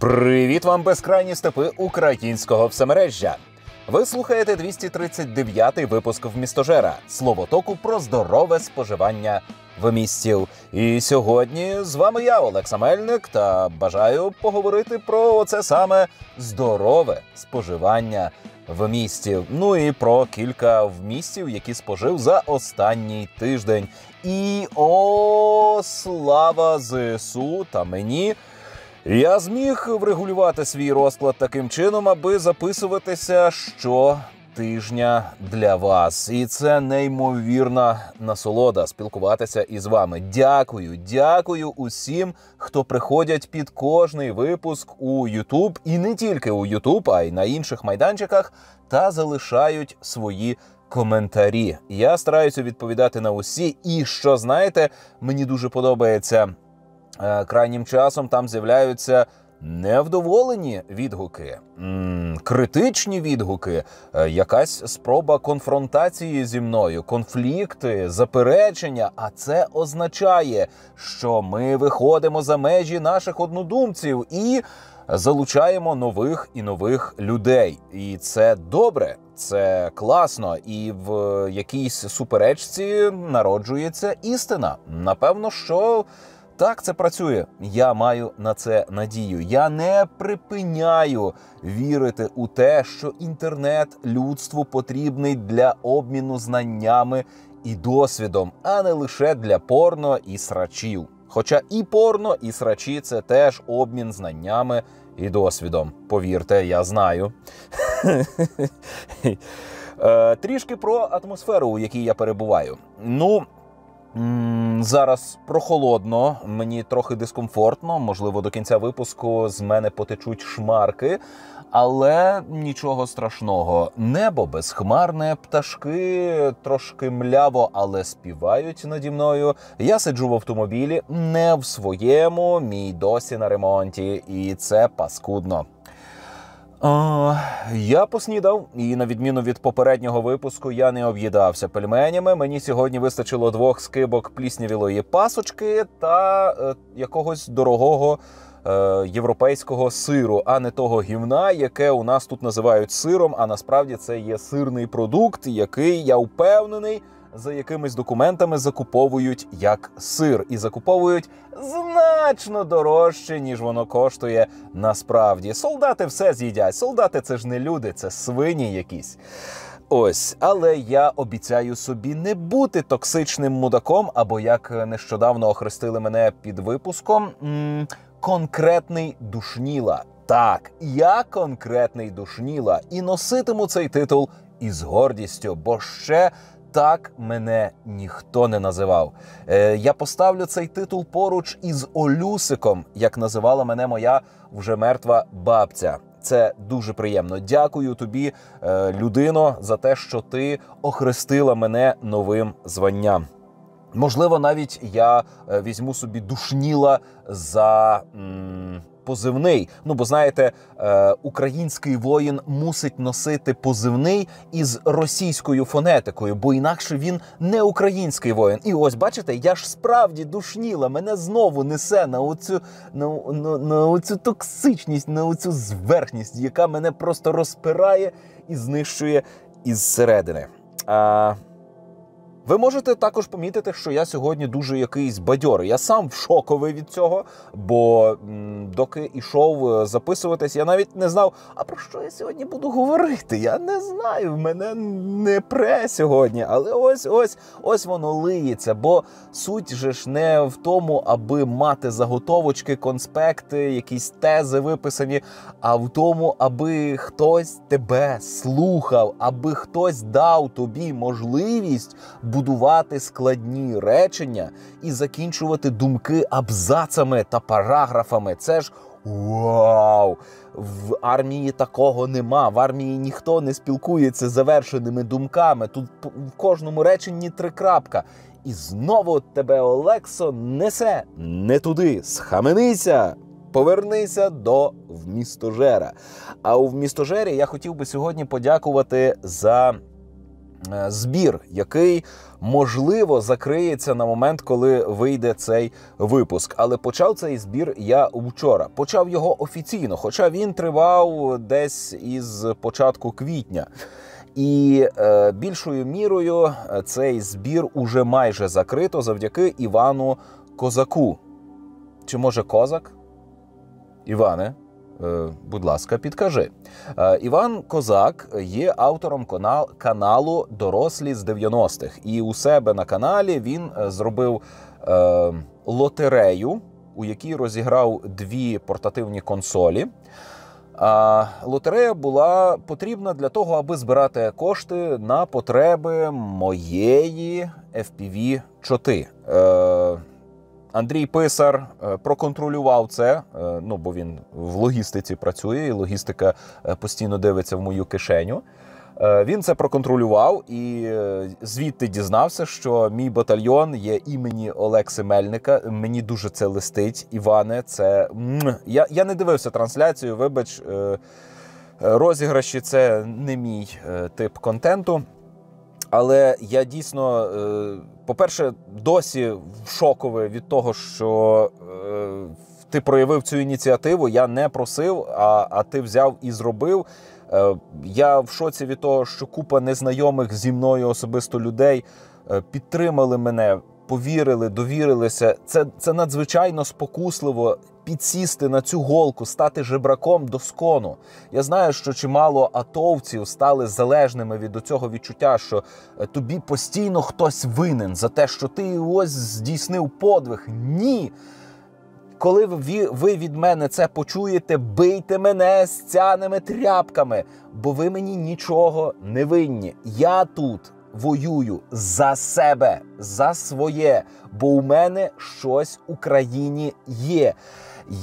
Привіт вам, безкрайні степи українського всемережжя! Ви слухаєте 239-й випуск «Вмістожера» – словотоку про здорове споживання вмістів. І сьогодні з вами я, Олексій Мельник, та бажаю поговорити про оце саме здорове споживання вмістів. Ну і про кілька вмістів, які спожив за останній тиждень. І о, слава ЗСУ та мені! Я зміг врегулювати свій розклад таким чином, аби записуватися щотижня для вас. І це неймовірна насолода спілкуватися із вами. Дякую усім, хто приходять під кожний випуск у YouTube, і не тільки у YouTube, а й на інших майданчиках, та залишають свої коментарі. Я стараюся відповідати на усі, і що знаєте, мені дуже подобається. Крайнім часом там з'являються невдоволені відгуки, критичні відгуки, якась спроба конфронтації зі мною, конфлікти, заперечення. А це означає, що ми виходимо за межі наших однодумців і залучаємо нових і нових людей. І це добре, це класно, і в якійсь суперечці народжується істина. Напевно, що... так це працює. Я маю на це надію. Я не припиняю вірити у те, що інтернет людству потрібний для обміну знаннями і досвідом, а не лише для порно і срачів. Хоча і порно, і срачі – це теж обмін знаннями і досвідом. Повірте, я знаю. Трішки про атмосферу, у якій я перебуваю. Ну... зараз прохолодно, мені трохи дискомфортно, можливо, до кінця випуску з мене потечуть шмарки, але нічого страшного. Небо безхмарне, пташки трошки мляво, але співають наді мною. Я сиджу в автомобілі, не в своєму, мій досі на ремонті, і це паскудно. Я поснідав, і на відміну від попереднього випуску я не об'їдався пельменями. Мені сьогодні вистачило 2 скибок пліснявілої пасочки та якогось дорогого європейського сиру, а не того гівна, яке у нас тут називають сиром, а насправді це є сирний продукт, який, я впевнений, за якимись документами закуповують як сир. І закуповують значно дорожче, ніж воно коштує насправді. Солдати все з'їдять. Солдати – це ж не люди, це свині якісь. Ось. Але я обіцяю собі не бути токсичним мудаком, або, як нещодавно охрестили мене під випуском, конкретний душніла. Так, я конкретний душніла. І носитиму цей титул із гордістю, бо ще... так мене ніхто не називав. Я поставлю цей титул поруч із Олюсиком, як називала мене моя вже мертва бабця. Це дуже приємно. Дякую тобі, людино, за те, що ти охрестила мене новим званням. Можливо, навіть я візьму собі душніла за... позивний. Ну, бо, знаєте, український воїн мусить носити позивний із російською фонетикою, бо інакше він не український воїн. І ось, бачите, я ж справді душніла, мене знову несе на оцю, на оцю токсичність, на оцю зверхність, яка мене просто розпирає і знищує із середини. Ви можете також помітити, що я сьогодні дуже якийсь бадьорий. Я сам шоковий від цього, бо доки йшов записуватись, я навіть не знав, а про що я сьогодні буду говорити. Я не знаю, в мене не пре сьогодні, але ось воно лиється, бо суть же ж не в тому, аби мати заготовочки, конспекти, якісь тези виписані, а в тому, аби хтось тебе слухав, аби хтось дав тобі можливість будувати складні речення і закінчувати думки абзацами та параграфами. Це ж вау! В армії такого нема. В армії ніхто не спілкується з завершеними думками. Тут в кожному реченні 3 крапки. І знову тебе, Олексо, несе не туди. Схаменися! Повернися до «Вмістожера». А у «Вмістожері» я хотів би сьогодні подякувати за... збір, який, можливо, закриється на момент, коли вийде цей випуск. Але почав цей збір я вчора. Почав його офіційно, хоча він тривав десь із початку квітня. І більшою мірою цей збір уже майже закрито завдяки Івану Козаку. Чи може Козак? Іване, будь ласка, підкажи. Іван Козак є автором каналу «Дорослі з 90-х». І у себе на каналі він зробив лотерею, у якій розіграв дві портативні консолі. Лотерея була потрібна для того, аби збирати кошти на потреби моєї FPV-4. Андрій Писар проконтролював це, ну, бо він в логістиці працює, і логістика постійно дивиться в мою кишеню. Він це проконтролював і звідти дізнався, що мій батальйон є імені Олексі Мельника. Мені дуже це листить, Іване. Це... Я не дивився трансляцію, вибач, розіграші – це не мій тип контенту. Але я дійсно, по-перше, досі шоковий від того, що ти проявив цю ініціативу. Я не просив, а ти взяв і зробив. Я в шоці від того, що купа незнайомих зі мною особисто людей підтримали мене, повірили, довірилися. Це надзвичайно спокусливо підсісти на цю голку, стати жебраком доскону. Я знаю, що чимало атовців стали залежними від цього відчуття, що тобі постійно хтось винен за те, що ти ось здійснив подвиг. Ні! Коли ви від мене це почуєте, бийте мене стяними тряпками, бо ви мені нічого не винні. Я тут воюю за себе, за своє, бо у мене щось в Україні є.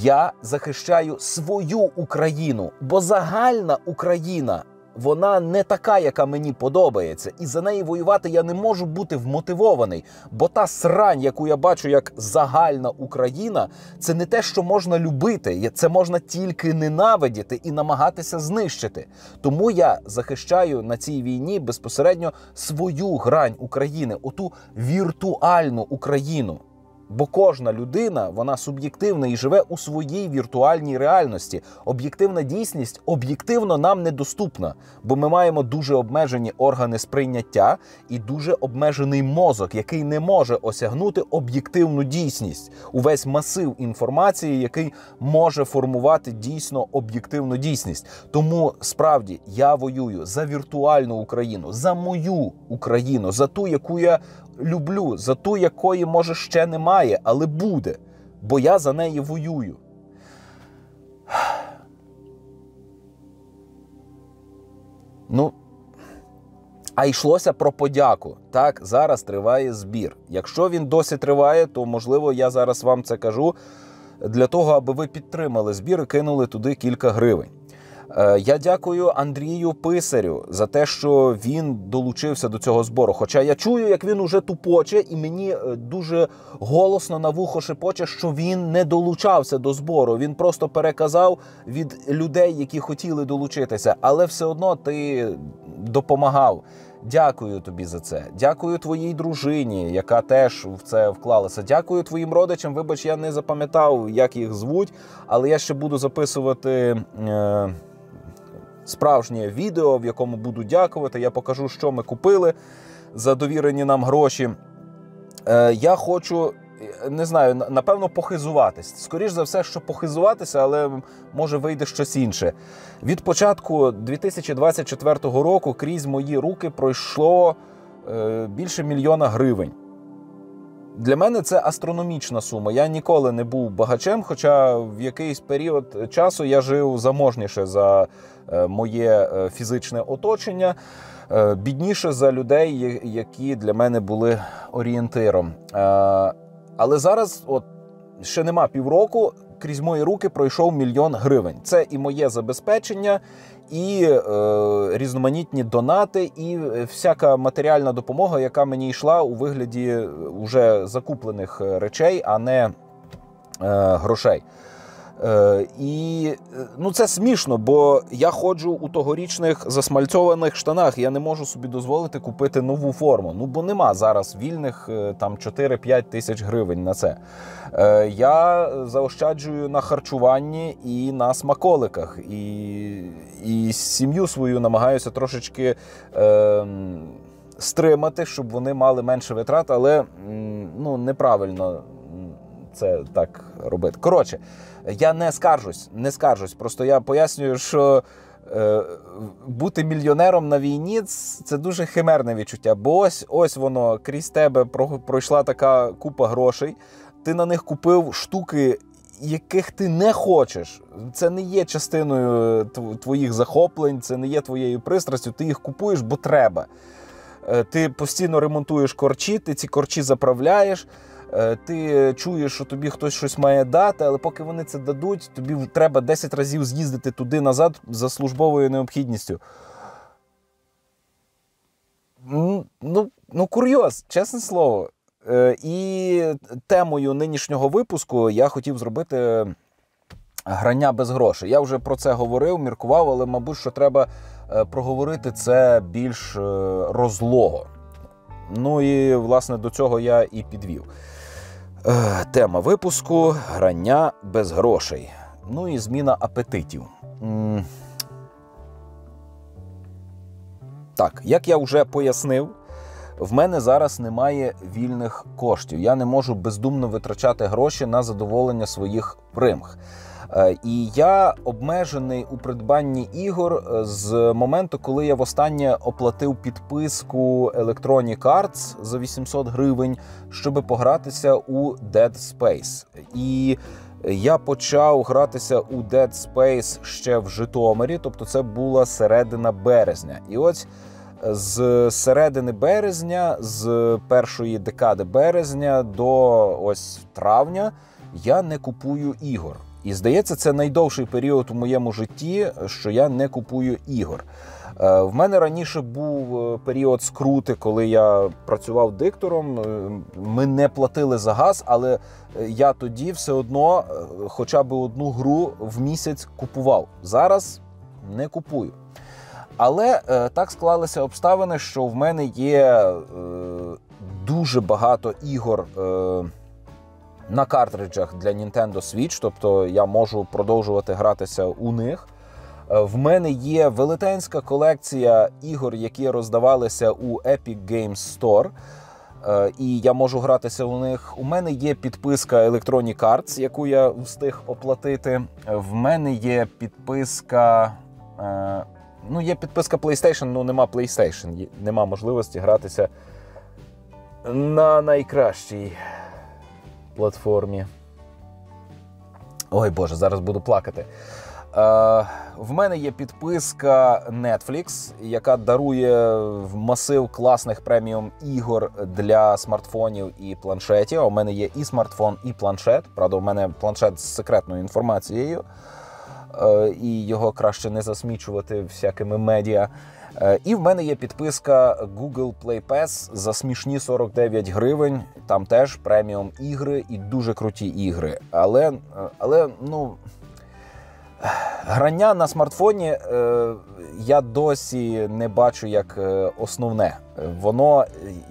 Я захищаю свою Україну, бо загальна Україна, вона не така, яка мені подобається. І за неї воювати я не можу бути вмотивований. Бо та срань, яку я бачу як загальна Україна, це не те, що можна любити. Це можна тільки ненавидіти і намагатися знищити. Тому я захищаю на цій війні безпосередньо свою грань України. Оту віртуальну Україну. Бо кожна людина, вона суб'єктивна і живе у своїй віртуальній реальності. Об'єктивна дійсність об'єктивно нам недоступна, бо ми маємо дуже обмежені органи сприйняття і дуже обмежений мозок, який не може осягнути об'єктивну дійсність. Увесь масив інформації, який може формувати дійсно об'єктивну дійсність. Тому, справді, я воюю за віртуальну Україну, за мою Україну, за ту, яку я люблю, за ту, якої, може, ще немає, але буде, бо я за неї воюю. Ну, а йшлося про подяку. Так, зараз триває збір. Якщо він досі триває, то, можливо, я зараз вам це кажу для того, аби ви підтримали збір і кинули туди кілька гривень. Я дякую Андрію Писарю за те, що він долучився до цього збору. Хоча я чую, як він уже тупоче, і мені дуже голосно на вухо шепоче, що він не долучався до збору. Він просто переказав від людей, які хотіли долучитися. Але все одно ти допомагав. Дякую тобі за це. Дякую твоїй дружині, яка теж в це вклалася. Дякую твоїм родичам. Вибач, я не запам'ятав, як їх звуть, але я ще буду записувати... справжнє відео, в якому буду дякувати. Я покажу, що ми купили за довірені нам гроші. Я хочу, не знаю, напевно, похизуватись. Скоріш за все, що похизуватися, але може вийде щось інше. Від початку 2024 року крізь мої руки пройшло більше 1 мільйона гривень. Для мене це астрономічна сума. Я ніколи не був багачем, хоча в якийсь період часу я жив заможніше за моє фізичне оточення, бідніше за людей, які для мене були орієнтиром. Але зараз, от, ще нема півроку, крізь мої руки пройшов 1 мільйон гривень. Це і моє забезпечення, і різноманітні донати, і всяка матеріальна допомога, яка мені йшла у вигляді вже закуплених речей, а не грошей. І ну, це смішно, бо я ходжу у тогорічних засмальцьованих штанах, я не можу собі дозволити купити нову форму. Ну, бо нема зараз вільних там 4-5 тисяч гривень на це. Я заощаджую на харчуванні і на смаколиках. І сім'ю свою намагаюся трошечки стримати, щоб вони мали менше витрат, але ну, неправильно це так робити. Коротше, я не скаржусь. Просто я пояснюю, що бути мільйонером на війні – це дуже химерне відчуття. Бо ось воно, крізь тебе пройшла така купа грошей, ти на них купив штуки, яких ти не хочеш. Це не є частиною твоїх захоплень, це не є твоєю пристрастю, ти їх купуєш, бо треба. Ти постійно ремонтуєш корчі, ти ці корчі заправляєш, ти чуєш, що тобі хтось щось має дати, але поки вони це дадуть, тобі треба 10 разів з'їздити туди-назад за службовою необхідністю. Ну, курйоз, чесне слово. І темою нинішнього випуску я хотів зробити грання без грошей. Я вже про це говорив, міркував, але, мабуть, що треба проговорити це більш розлого. Ну і, власне, до цього я і підвів. Тема випуску – грання без грошей. Ну і зміна апетитів. Так, як я вже пояснив, в мене зараз немає вільних коштів. Я не можу бездумно витрачати гроші на задоволення своїх примх. І я обмежений у придбанні ігор з моменту, коли я востаннє оплатив підписку Electronic Arts за 800 гривень, щоб погратися у Dead Space. І я почав гратися у Dead Space ще в Житомирі, тобто це була середина березня. І ось з середини березня, з першої декади березня до ось травня я не купую ігор. І, здається, це найдовший період у моєму житті, що я не купую ігор. В мене раніше був період скрути, коли я працював диктором. Ми не платили за газ, але я тоді все одно хоча б одну гру в місяць купував. Зараз не купую. Але так склалися обставини, що в мене є дуже багато ігор на картриджах для Nintendo Switch, тобто я можу продовжувати гратися у них. В мене є велетенська колекція ігор, які роздавалися у Epic Games Store, і я можу гратися у них. У мене є підписка Electronic Arts, яку я встиг оплатити. В мене є підписка... Ну, є підписка PlayStation, ну нема PlayStation, нема можливості гратися на найкращій платформі. Ой, Боже, зараз буду плакати. В мене є підписка Netflix, яка дарує масив класних преміум ігор для смартфонів і планшетів. У мене є і смартфон, і планшет. Правда, у мене планшет з секретною інформацією. І його краще не засмічувати всякими медіа. І в мене є підписка Google Play Pass за смішні 49 гривень. Там теж преміум ігри і дуже круті ігри. Але ну, грання на смартфоні я досі не бачу як основне. Воно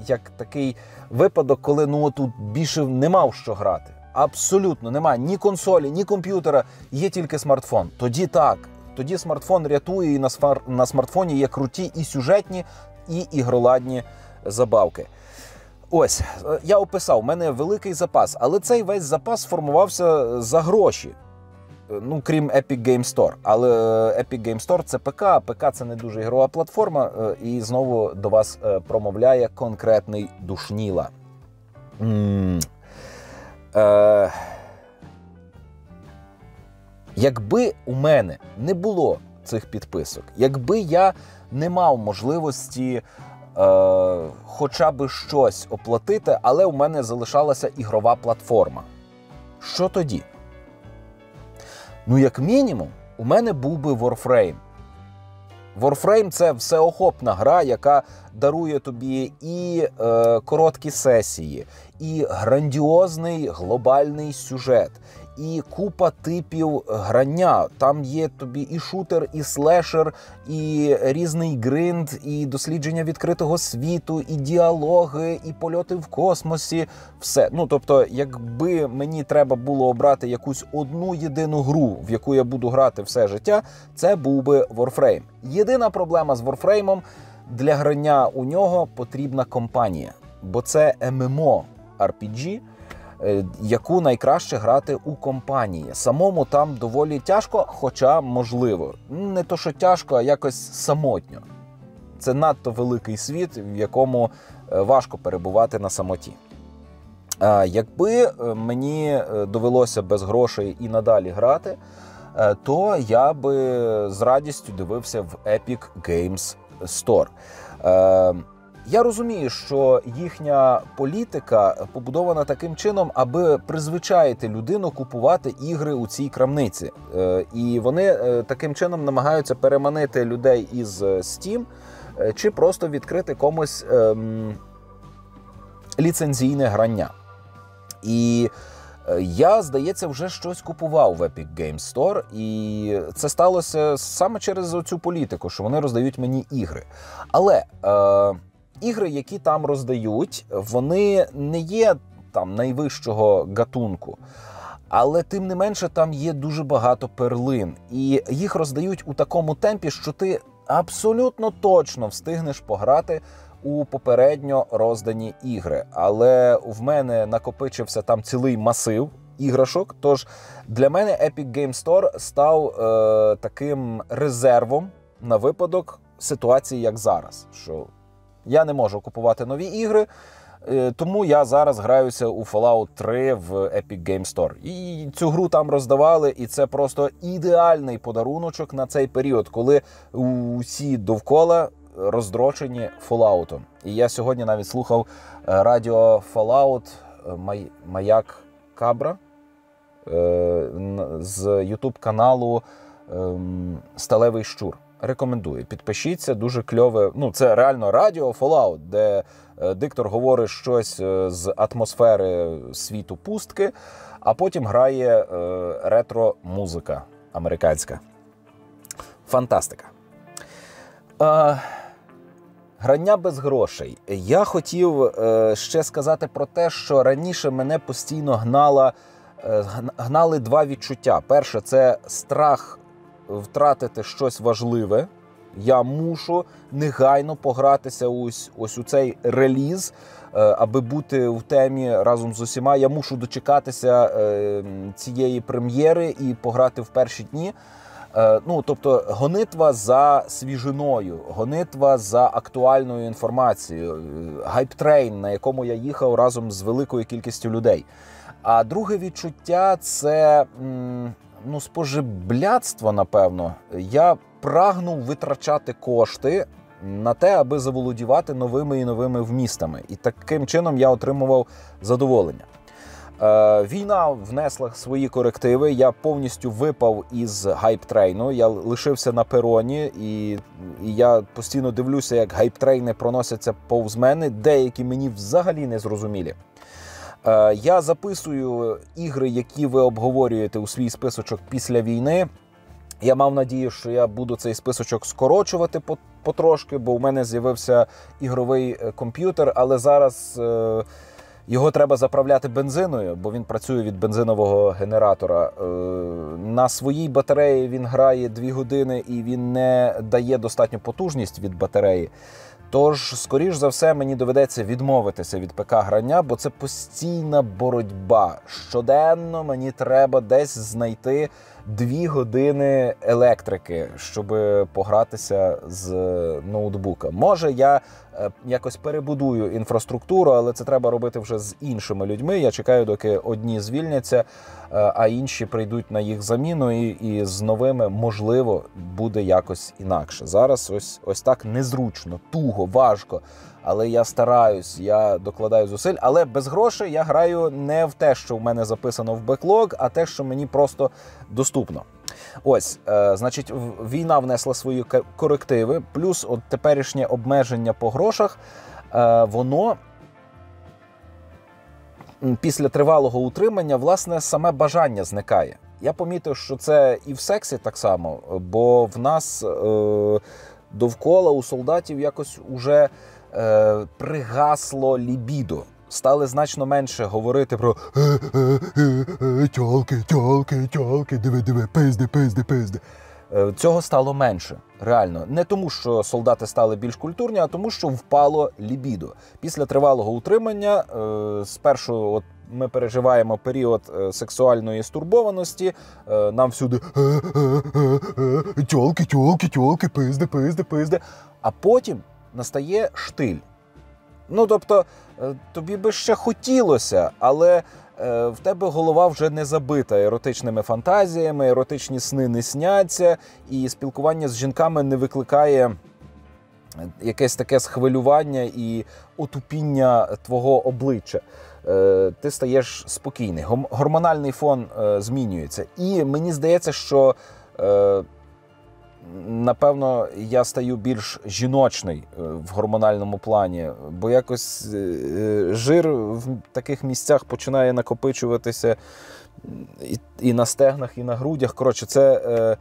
як такий випадок, коли ну, тут більше нема в що грати. Абсолютно немає ні консолі, ні комп'ютера, є тільки смартфон. Тоді так, тоді смартфон рятує, і на смартфоні є круті і сюжетні, і ігроладні забавки. Ось, я описав, в мене великий запас, але цей весь запас сформувався за гроші. Ну, крім Epic Games Store. Але Epic Games Store – це ПК, а ПК – це не дуже ігрова платформа, і знову до вас промовляє конкретний Душніла. Якби у мене не було цих підписок, якби я не мав можливості хоча б щось оплатити, але у мене залишалася ігрова платформа, що тоді? Ну, як мінімум, у мене був би Warframe. Warframe – це всеохопна гра, яка дарує тобі і короткі сесії, і грандіозний глобальний сюжет, і купа типів грання. Там є тобі і шутер, і слешер, і різний гринд, і дослідження відкритого світу, і діалоги, і польоти в космосі. Все. Ну, тобто, якби мені треба було обрати якусь одну єдину гру, в яку я буду грати все життя, це був би Warframe. Єдина проблема з Warframe'ом – для грання у нього потрібна компанія. Бо це MMORPG, яку найкраще грати у компанії. Самому там доволі тяжко, хоча можливо. Не то, що тяжко, а якось самотньо. Це надто великий світ, в якому важко перебувати на самоті. Якби мені довелося без грошей і надалі грати, то я би з радістю дивився в Epic Games Store. Я розумію, що їхня політика побудована таким чином, аби призвичаїти людину купувати ігри у цій крамниці. І вони таким чином намагаються переманити людей із Steam, чи просто відкрити комусь ліцензійне грання. І я, здається, вже щось купував в Epic Games Store, і це сталося саме через цю політику, що вони роздають мені ігри. Але ігри, які там роздають, вони не є там найвищого гатунку. Але тим не менше там є дуже багато перлин. І їх роздають у такому темпі, що ти абсолютно точно встигнеш пограти у попередньо роздані ігри. Але в мене накопичився там цілий масив іграшок, тож для мене Epic Games Store став таким резервом на випадок ситуації, як зараз. Що я не можу купувати нові ігри, тому я зараз граюся у Fallout 3 в Epic Games Store. І цю гру там роздавали, і це просто ідеальний подаруночок на цей період, коли усі довкола роздрочені Fallout'ом. І я сьогодні навіть слухав радіо Fallout Маяк Кабра з YouTube-каналу Сталевий Щур. Рекомендую. Підпишіться, дуже кльове. Ну, це реально радіо Fallout, де диктор говорить щось з атмосфери світу пустки, а потім грає ретро-музика американська. Фантастика. Грання без грошей. Я хотів ще сказати про те, що раніше мене постійно гнали два відчуття. Перше, це страх втратити щось важливе. Я мушу негайно погратися ось у цей реліз, аби бути в темі разом з усіма. Я мушу дочекатися цієї прем'єри і пограти в перші дні. Ну, тобто, гонитва за свіжиною, гонитва за актуальною інформацією, гайп-трейн, на якому я їхав разом з великою кількістю людей. А друге відчуття – це, ну, спожиблятство, напевно. Я прагнув витрачати кошти на те, аби заволодівати новими і новими вмістами. І таким чином я отримував задоволення. Війна внесла свої корективи, я повністю випав із гайп-трейну, я лишився на пероні, і я постійно дивлюся, як гайп-трейни проносяться повз мене, деякі мені взагалі не зрозумілі. Я записую ігри, які ви обговорюєте у свій списочок після війни. Я мав надію, що я буду цей списочок скорочувати потрошки, бо у мене з'явився ігровий комп'ютер, але зараз його треба заправляти бензиною, бо він працює від бензинового генератора. На своїй батареї він грає 2 години, і він не дає достатню потужність від батареї. Тож, скоріш за все, мені доведеться відмовитися від ПК-грання, бо це постійна боротьба. Щоденно мені треба десь знайти 2 години електрики, щоб погратися з ноутбука. Може, я якось перебудую інфраструктуру, але це треба робити вже з іншими людьми. Я чекаю, доки одні звільняться, а інші прийдуть на їх заміну, і з новими, можливо, буде якось інакше. Зараз ось так незручно, туго, важко, але я стараюсь, я докладаю зусиль. Але без грошей я граю не в те, що в мене записано в беклог, а те, що мені просто доступно. Ось, значить, війна внесла свої корективи, плюс от теперішнє обмеження по грошах, воно після тривалого утримання, власне, саме бажання зникає. Я помітив, що це і в сексі так само, бо в нас довкола у солдатів якось уже пригасло лібідо. Стали значно менше говорити про «тьолки, тьолки, тьолки, диви-диви, пизди, пизди, пизди». Цього стало менше, реально. Не тому, що солдати стали більш культурні, а тому, що впало лібідо. Після тривалого утримання, спершу от, ми переживаємо період сексуальної стурбованості, нам всюди «тьолки, тьолки, тьолки, пизди, пизди, пизди». А потім настає штиль. Ну, тобто, тобі би ще хотілося, але в тебе голова вже не забита еротичними фантазіями, еротичні сни не сняться, і спілкування з жінками не викликає якесь таке схвилювання і отупіння твого обличчя. Ти стаєш спокійний, гормональний фон змінюється. І мені здається, що, напевно, я стаю більш жіночний в гормональному плані, бо якось жир в таких місцях починає накопичуватися і на стегнах, і на грудях. Коротше, це...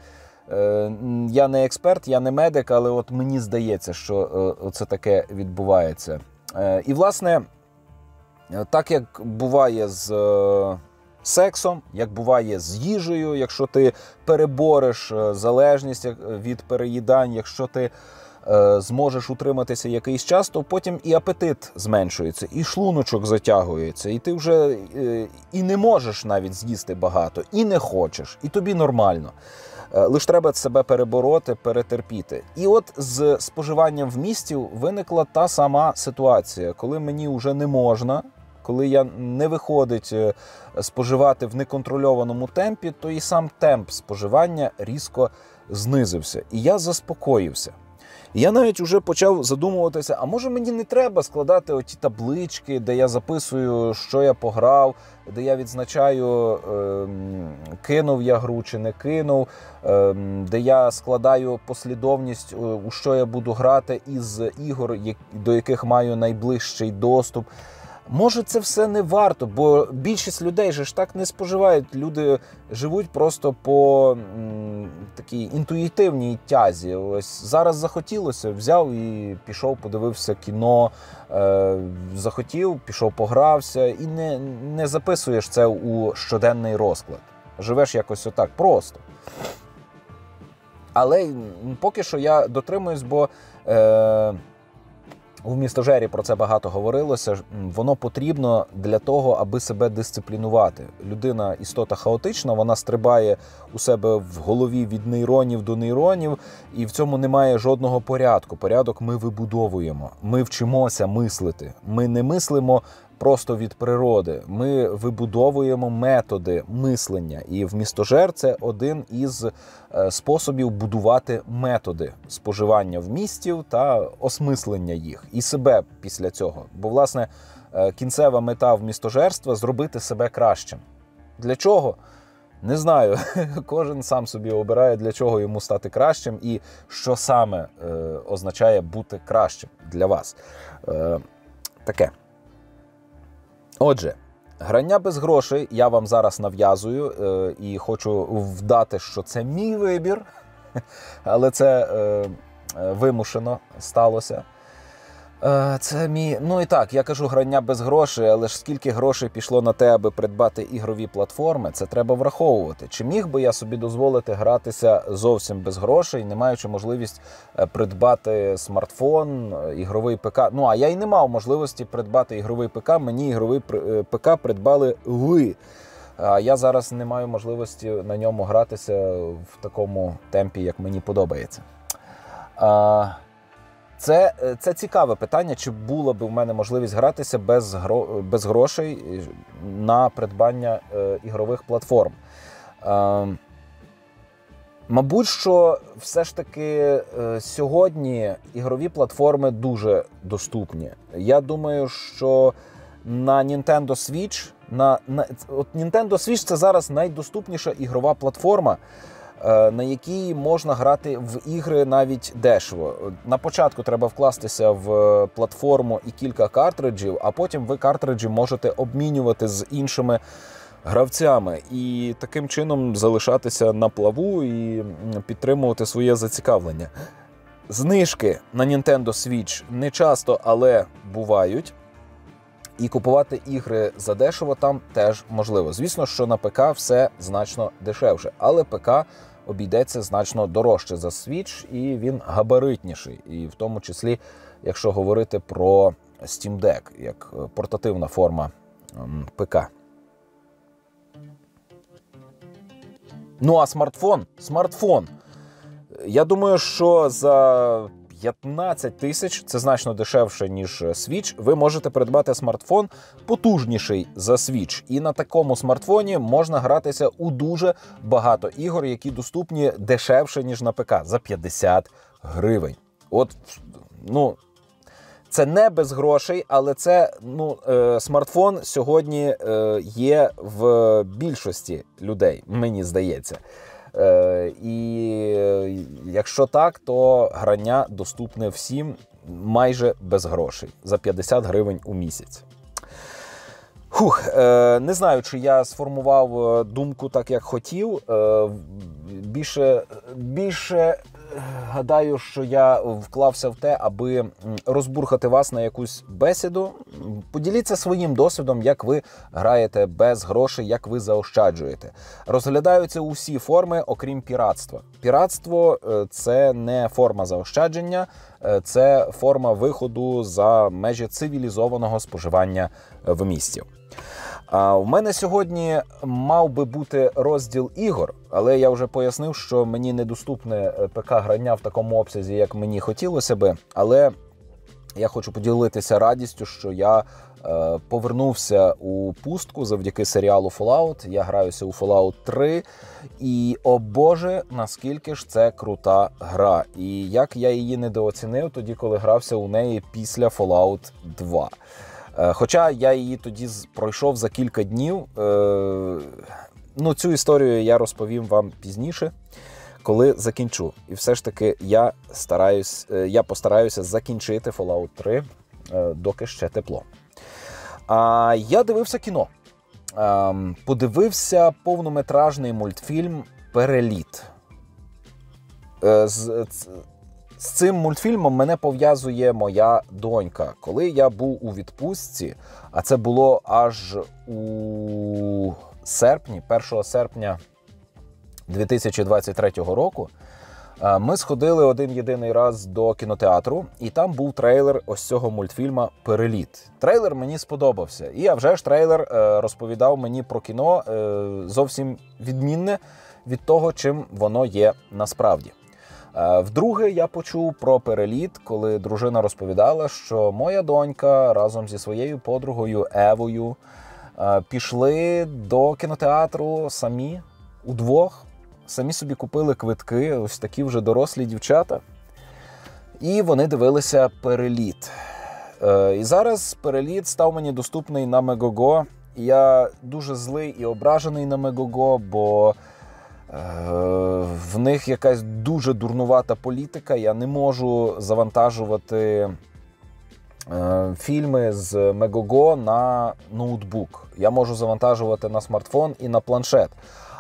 Я не експерт, я не медик, але от мені здається, що це таке відбувається. І, власне, так як буває з сексом, як буває з їжею, якщо ти перебореш залежність від переїдань, якщо ти зможеш утриматися якийсь час, то потім і апетит зменшується, і шлуночок затягується, і ти вже і не можеш навіть з'їсти багато, і не хочеш, і тобі нормально. Лише треба себе перебороти, перетерпіти. І от з споживанням вмістів виникла та сама ситуація, коли мені вже не можна, коли я не виходить споживати в неконтрольованому темпі, то і сам темп споживання різко знизився. І я заспокоївся. І я навіть уже почав задумуватися, а може мені не треба складати оті таблички, де я записую, що я пограв, де я відзначаю, кинув я гру чи не кинув, де я складаю послідовність, у що я буду грати із ігор, до яких маю найближчий доступ. Може, це все не варто, бо більшість людей же ж так не споживають. Люди живуть просто по такій інтуїтивній тязі. Ось зараз захотілося, взяв і пішов, подивився кіно, захотів, пішов, погрався. І не записуєш це у щоденний розклад. Живеш якось отак, просто. Але поки що я дотримуюсь, бо... У «Вмістожері» про це багато говорилося. Воно потрібно для того, аби себе дисциплінувати. Людина – істота хаотична, вона стрибає у себе в голові від нейронів до нейронів, і в цьому немає жодного порядку. Порядок ми вибудовуємо, ми вчимося мислити. Ми не мислимо просто від природи, ми вибудовуємо методи мислення. І «Вмістожер» – це один із способів будувати методи споживання вмістів та осмислення їх. І себе після цього. Бо, власне, кінцева мета вмістожерства – зробити себе кращим. Для чого? Не знаю. Кожен сам собі обирає, для чого йому стати кращим і що саме означає бути кращим для вас. Таке. Отже, грання без грошей я вам зараз нав'язую і хочу вдати, що це мій вибір, але це вимушено сталося. Це мій... Ну і так, я кажу грання без грошей, але ж скільки грошей пішло на те, аби придбати ігрові платформи, це треба враховувати. Чи міг би я собі дозволити гратися зовсім без грошей, не маючи можливість придбати смартфон, ігровий ПК? Ну, а я і не мав можливості придбати ігровий ПК, мені ігровий ПК придбали ви. А я зараз не маю можливості на ньому гратися в такому темпі, як мені подобається. Це цікаве питання, чи була б у мене можливість гратися без грошей на придбання ігрових платформ. Мабуть, що все ж таки сьогодні ігрові платформи дуже доступні. Я думаю, що на Nintendo Switch, от Nintendo Switch – це зараз найдоступніша ігрова платформа. на якій можна грати в ігри навіть дешево. На початку треба вкластися в платформу і кілька картриджів, а потім ви картриджі можете обмінювати з іншими гравцями і таким чином залишатися на плаву і підтримувати своє зацікавлення. Знижки на Nintendo Switch не часто, але бувають. І купувати ігри задешево там теж можливо. Звісно, що на ПК все значно дешевше, але ПК обійдеться значно дорожче за Switch, і він габаритніший. І в тому числі, якщо говорити про Steam Deck, як портативна форма ПК. Ну а смартфон? Смартфон! Я думаю, що за 15 тисяч, це значно дешевше, ніж Switch, ви можете придбати смартфон потужніший за Switch. І на такому смартфоні можна гратися у дуже багато ігор, які доступні дешевше, ніж на ПК, за 50 гривень. От, ну, це не без грошей, але це, ну, смартфон сьогодні є в більшості людей, мені здається. І якщо так, то грання доступне всім майже без грошей, за 50 гривень у місяць. Фух, не знаю, чи я сформував думку так, як хотів. Більше гадаю, що я вклався в те, аби розбурхати вас на якусь бесіду. Поділіться своїм досвідом, як ви граєте без грошей, як ви заощаджуєте. Розглядаються усі форми, окрім піратства. Піратство – це не форма заощадження, це форма виходу за межі цивілізованого споживання в місті. У мене сьогодні мав би бути розділ ігор, але я вже пояснив, що мені недоступне ПК-грання в такому обсязі, як мені хотілося би, але я хочу поділитися радістю, що я повернувся у пустку завдяки серіалу Fallout. Я граюся у Fallout 3, і, о Боже, наскільки ж це крута гра. І як я її недооцінив тоді, коли грався у неї після Fallout 2. Хоча я її тоді пройшов за кілька днів. Ну, цю історію я розповім вам пізніше, коли закінчу. І все ж таки я постараюся закінчити Fallout 3, доки ще тепло. Я дивився кіно. Подивився повнометражний мультфільм «Переліт». З цим мультфільмом мене пов'язує моя донька. Коли я був у відпустці, а це було аж у серпні, 1 серпня 2023 року, ми сходили один-єдиний раз до кінотеатру, і там був трейлер ось цього мультфільма «Переліт». Трейлер мені сподобався, і а вже ж трейлер розповідав мені про кіно зовсім відмінне від того, чим воно є насправді. Вдруге я почув про «Переліт», коли дружина розповідала, що моя донька разом зі своєю подругою Евою пішли до кінотеатру самі, удвох, самі собі купили квитки, ось такі вже дорослі дівчата, і вони дивилися «Переліт». І зараз «Переліт» став мені доступний на Megogo. Я дуже злий і ображений на Megogo, бо в них якась дуже дурнувата політика. Я не можу завантажувати фільми з Megogo на ноутбук. Я можу завантажувати на смартфон і на планшет.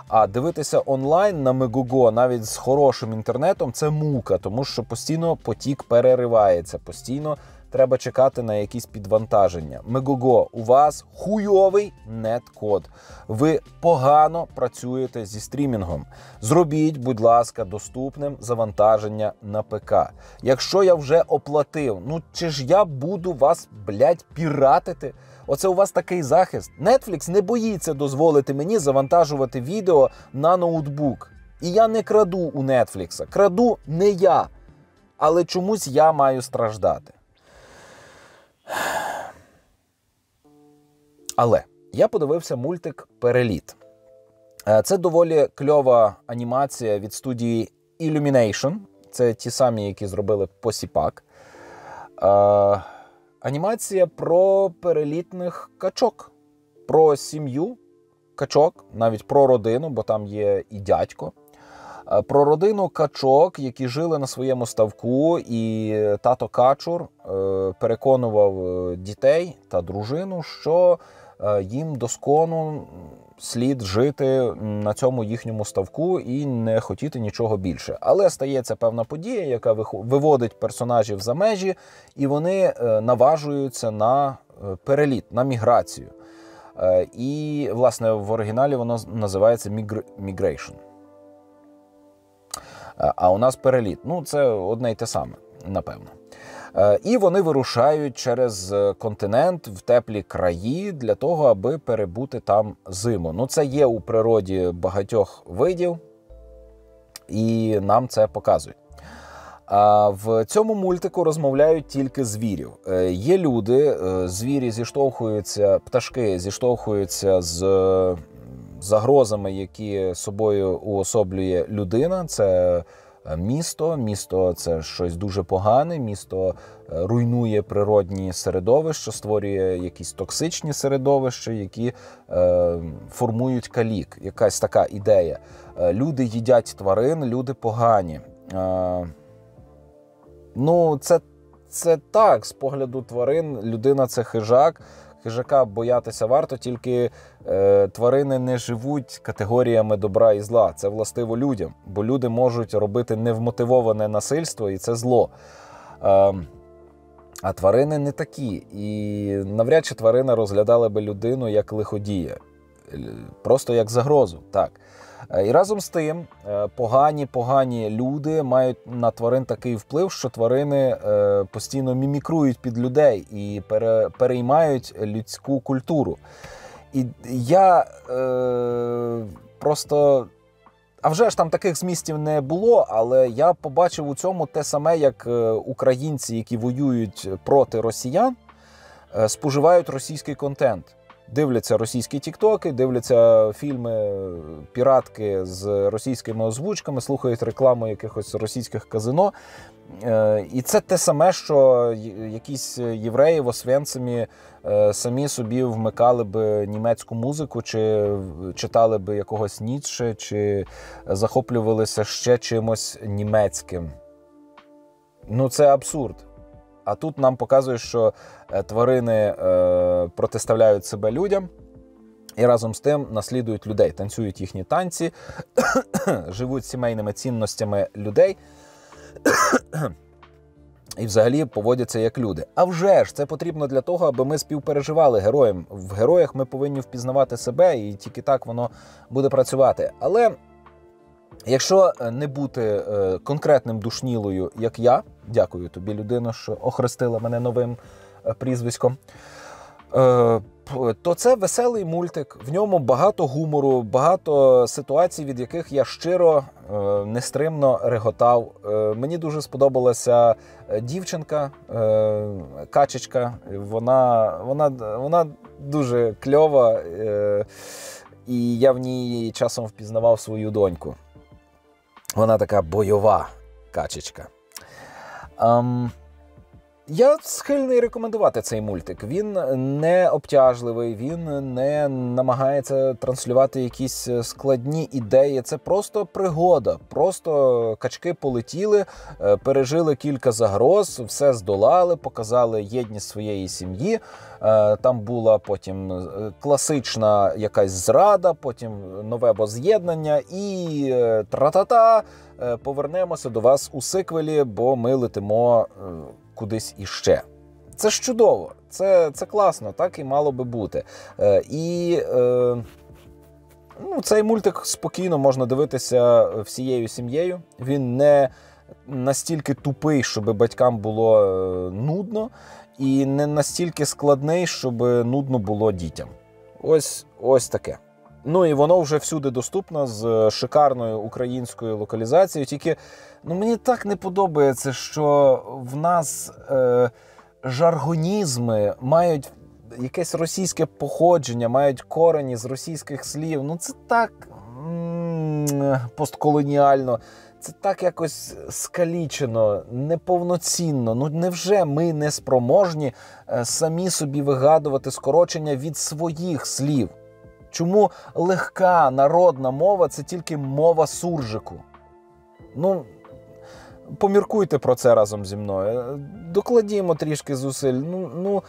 А дивитися онлайн на Megogo навіть з хорошим інтернетом – це мука, тому що постійно потік переривається, постійно треба чекати на якісь підвантаження. Megogo, у вас хуйовий нет-код. Ви погано працюєте зі стрімінгом. Зробіть, будь ласка, доступним завантаження на ПК. Якщо я вже оплатив, ну чи ж я буду вас, блядь, піратити? Оце у вас такий захист. Netflix не боїться дозволити мені завантажувати відео на ноутбук. І я не краду у Netflix. Краду не я. Але чомусь я маю страждати. Але я подивився мультик «Переліт». Це доволі кльова анімація від студії Illumination. Це ті самі, які зробили «Посіпак». Анімація про перелітних качок, про сім'ю качок, навіть про родину, бо там є і дядько. про родину качок, які жили на своєму ставку, і тато качур переконував дітей та дружину, що їм доскону слід жити на цьому їхньому ставку і не хотіти нічого більше. Але стається певна подія, яка виводить персонажів за межі, і вони наважуються на переліт, на міграцію. І, власне, в оригіналі воно називається «Migration». А у нас переліт. Ну, це одне й те саме, напевно. І вони вирушають через континент в теплі краї для того, аби перебути там зиму. Ну, це є у природі багатьох видів, і нам це показують. А в цьому мультику розмовляють тільки звірів. Є люди, звірі зіштовхуються, пташки зіштовхуються з загрозами, які собою уособлює людина. Це місто. Місто – це щось дуже погане. Місто руйнує природні середовища, створює якісь токсичні середовища, які формують калік. Якась така ідея. Люди їдять тварин, люди погані. Ну, це так, з погляду тварин. Людина – це хижак. Хижака боятися варто, тільки тварини не живуть категоріями добра і зла. Це властиво людям, бо люди можуть робити невмотивоване насильство, і це зло. А тварини не такі. І навряд чи тварина розглядала би людину як лиходія. Просто як загрозу, так. І разом з тим, погані люди мають на тварин такий вплив, що тварини постійно мімікрують під людей і переймають людську культуру. І я просто... А вже ж там таких змістів не було, але я побачив у цьому те саме, як українці, які воюють проти росіян, споживають російський контент. Дивляться російські тіктоки, дивляться фільми, піратки з російськими озвучками, слухають рекламу якихось російських казино. І це те саме, що якісь євреї в Освенцимі самі собі вмикали б німецьку музику, чи читали б якогось Ніцше, чи захоплювалися ще чимось німецьким. Ну це абсурд. А тут нам показує, що тварини протиставляють себе людям і разом з тим наслідують людей, танцюють їхні танці, живуть сімейними цінностями людей і взагалі поводяться як люди. А вже ж, це потрібно для того, аби ми співпереживали героям. В героях ми повинні впізнавати себе, і тільки так воно буде працювати. Але якщо не бути конкретним душнілою, як я, дякую тобі, людино, що охрестила мене новим прізвиськом, то це веселий мультик, в ньому багато гумору, багато ситуацій, від яких я щиро, нестримно реготав. Мені дуже сподобалася дівчинка, качечка, вона дуже кльова, і я в ній часом впізнавав свою доньку. Вона така бойова качечка. Я схильний рекомендувати цей мультик. Він не обтяжливий, він не намагається транслювати якісь складні ідеї. Це просто пригода. Просто качки полетіли, пережили кілька загроз, все здолали, показали єдність своєї сім'ї. Там була потім класична якась зрада, потім нове воз'єднання і тра-та-та. Повернемося до вас у сиквелі, бо ми летимо кудись іще. Це ж чудово, це класно, так і мало би бути. Ну, цей мультик спокійно можна дивитися всією сім'єю. Він не настільки тупий, щоб батькам було нудно, і не настільки складний, щоб нудно було дітям. Ось таке. Ну і воно вже всюди доступно з шикарною українською локалізацією. Тільки мені так не подобається, що в нас жаргонізми мають якесь російське походження, мають корені з російських слів. Ну це так постколоніально, це так якось скалічено, неповноцінно. Ну невже ми не спроможні самі собі вигадувати скорочення від своїх слів? Чому легка народна мова – це тільки мова суржику? Ну, поміркуйте про це разом зі мною. Докладімо трішки зусиль. Ну,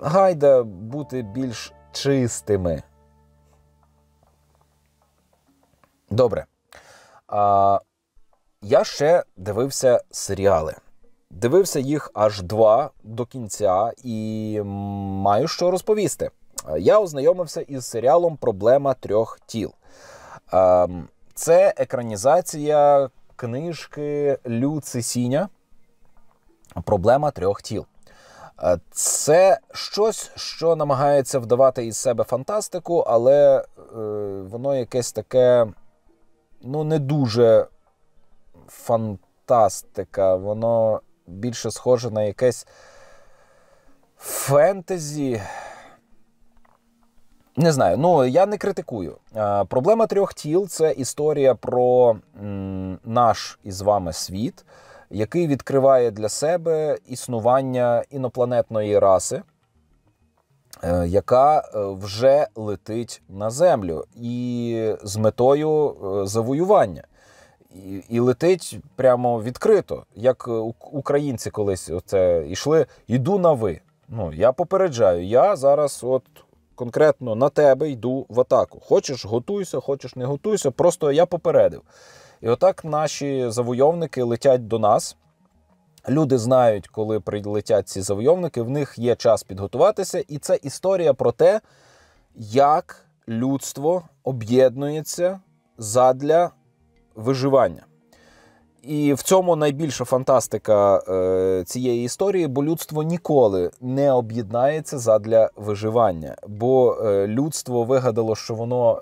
гайда бути більш чистими. Добре. Я ще дивився серіали. Дивився їх аж 2 до кінця і маю що розповісти. Я ознайомився із серіалом «Проблема трьох тіл». Це екранізація книжки Лю Цесіня «Проблема трьох тіл». Це щось, що намагається вдавати із себе фантастику, але воно якесь таке, ну, не дуже фантастика. Воно більше схоже на якесь фентезі. Не знаю, ну, я не критикую. «Проблема трьох тіл» – це історія про наш із вами світ, який відкриває для себе існування інопланетної раси, яка вже летить на Землю і з метою завоювання. І летить прямо відкрито, як українці колись оце йшли, іду на ви. Ну, я попереджаю, я зараз от конкретно на тебе йду в атаку. Хочеш – готуйся, хочеш – не готуйся, просто я попередив. І отак наші завойовники летять до нас. Люди знають, коли прилетять ці завойовники, в них є час підготуватися. І це історія про те, як людство об'єднується задля виживання. І в цьому найбільша фантастика цієї історії, бо людство ніколи не об'єднається задля виживання. Бо людство вигадало, що воно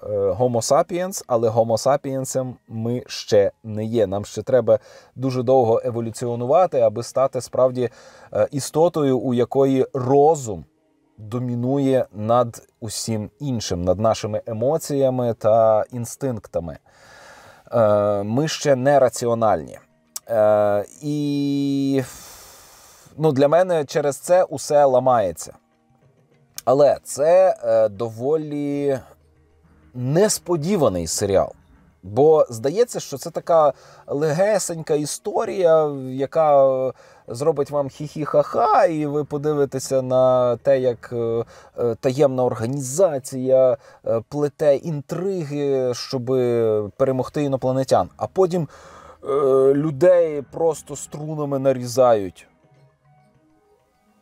Homo sapiens, але Homo sapiens'ем ми ще не є. Нам ще треба дуже довго еволюціонувати, аби стати справді істотою, у якої розум домінує над усім іншим, над нашими емоціями та інстинктами. Ми ще не раціональні. І ну, для мене через це усе ламається. Але це доволі несподіваний серіал. Бо здається, що це така легесенька історія, яка зробить вам хі-хі-ха-ха, і ви подивитеся на те, як таємна організація плете інтриги, щоб перемогти інопланетян. А потім людей просто струнами нарізають.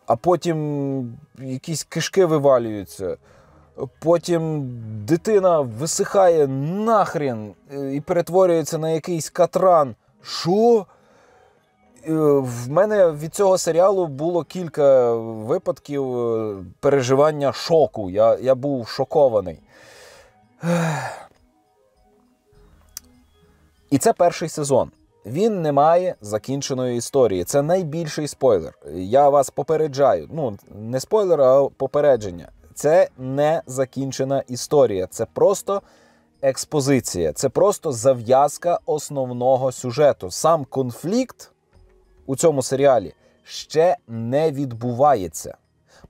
А потім якісь кишки вивалюються. Потім дитина висихає нахрін і перетворюється на якийсь катран. Що? В мене від цього серіалу було кілька випадків переживання шоку. Я був шокований. І це перший сезон. Він не має закінченої історії. Це найбільший спойлер. Я вас попереджаю. Ну, не спойлер, а попередження. Це не закінчена історія, це просто експозиція, це просто зав'язка основного сюжету. Сам конфлікт у цьому серіалі ще не відбувається.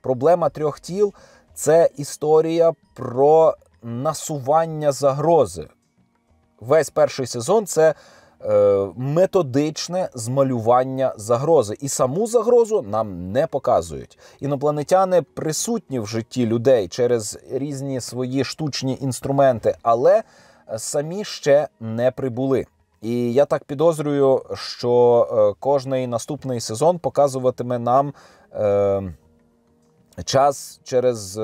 «Проблема трьох тіл» – це історія про насування загрози. Весь перший сезон – це методичне змалювання загрози. І саму загрозу нам не показують. Інопланетяни присутні в житті людей через різні свої штучні інструменти, але самі ще не прибули. І я так підозрюю, що кожний наступний сезон показуватиме нам час через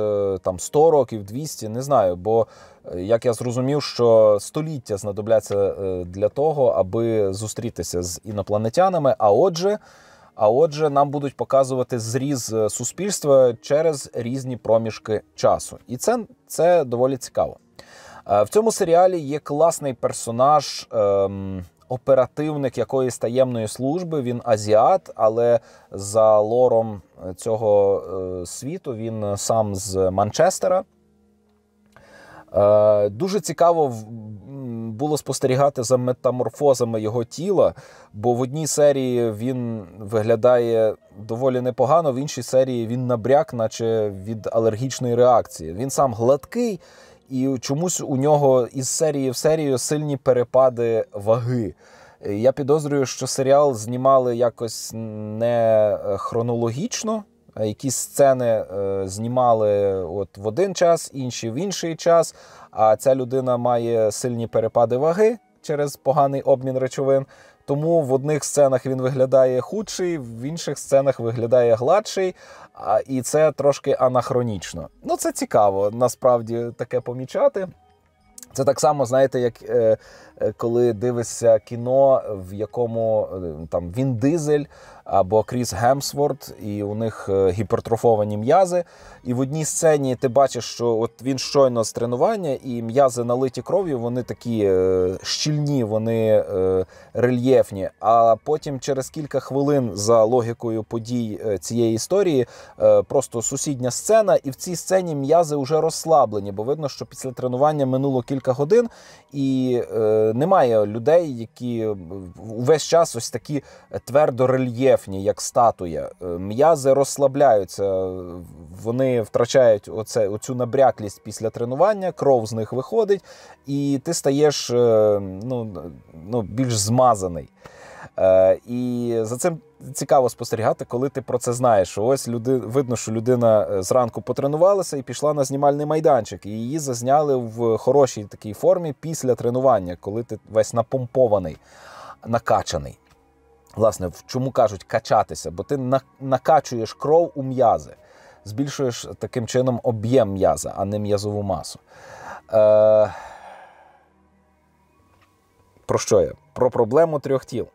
там, 100 років, 200, не знаю, бо, як я зрозумів, що століття знадобляться для того, аби зустрітися з інопланетянами, а отже нам будуть показувати зріз суспільства через різні проміжки часу. І це доволі цікаво. В цьому серіалі є класний персонаж, оперативник якоїсь таємної служби, він азіат, але за лором цього світу він сам з Манчестера. Дуже цікаво було спостерігати за метаморфозами його тіла, бо в одній серії він виглядає доволі непогано, в іншій серії він набряк, наче від алергічної реакції. Він сам гладкий, і чомусь у нього із серії в серію сильні перепади ваги. Я підозрюю, що серіал знімали якось не хронологічно. Якісь сцени знімали от в один час, інші в інший час, а ця людина має сильні перепади ваги через поганий обмін речовин. Тому в одних сценах він виглядає худший, в інших сценах виглядає гладший, і це трошки анахронічно. Ну, це цікаво, насправді, таке помічати. Це так само, знаєте, як коли дивишся кіно, в якому там Він Дизель або Кріс Гемсворт, і у них гіпертрофовані м'язи. І в одній сцені ти бачиш, що от він щойно з тренування, і м'язи налиті кров'ю, вони такі щільні, вони рельєфні. А потім через кілька хвилин, за логікою подій цієї історії, просто сусідня сцена, і в цій сцені м'язи вже розслаблені, бо видно, що після тренування минуло кілька годин, і немає людей, які увесь час ось такі твердо рельєфні, як статуя. М'язи розслабляються, вони втрачають оцю набряклість після тренування, кров з них виходить, і ти стаєш більш змазаний. І за цим цікаво спостерігати, коли ти про це знаєш. Що ось видно, що людина зранку потренувалася і пішла на знімальний майданчик. І її зазняли в хорошій такій формі після тренування, коли ти весь напомпований, накачаний. Власне, чому кажуть качатися? Бо ти накачуєш кров у м'язи, збільшуєш таким чином об'єм м'яза, а не м'язову масу. Про що я? Про проблему трьох тіл.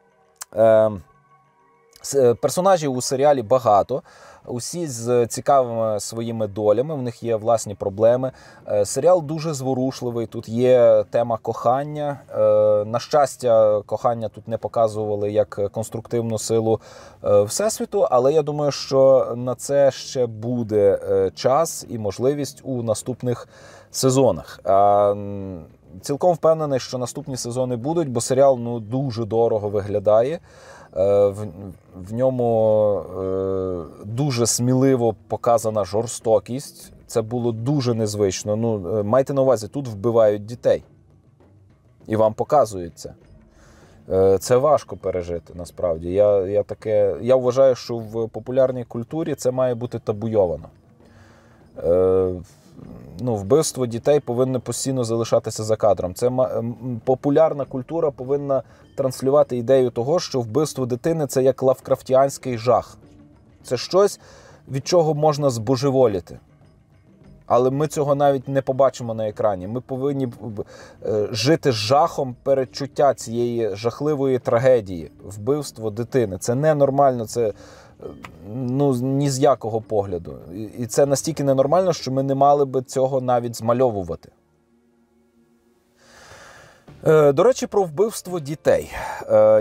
Персонажів у серіалі багато, усі з цікавими своїми долями, в них є власні проблеми. Серіал дуже зворушливий, тут є тема кохання. На щастя, кохання тут не показували як конструктивну силу Всесвіту, але я думаю, що на це ще буде час і можливість у наступних сезонах. Цілком впевнений, що наступні сезони будуть, бо серіал дуже дорого виглядає. В ньому дуже сміливо показана жорстокість. Це було дуже незвично. Ну, майте на увазі, тут вбивають дітей. І вам показують це. Це важко пережити, насправді. Я вважаю, що в популярній культурі це має бути табуйовано. Вбивство дітей повинно постійно залишатися за кадром. Це популярна культура повинна транслювати ідею того, що вбивство дитини – це як лавкрафтіанський жах. Це щось, від чого можна збожеволіти. Але ми цього навіть не побачимо на екрані. Ми повинні жити з жахом передчуття цієї жахливої трагедії. Вбивство дитини. Це ненормально, це... ні з якого погляду. І це настільки ненормально, що ми не мали би цього навіть змальовувати. До речі, про вбивство дітей.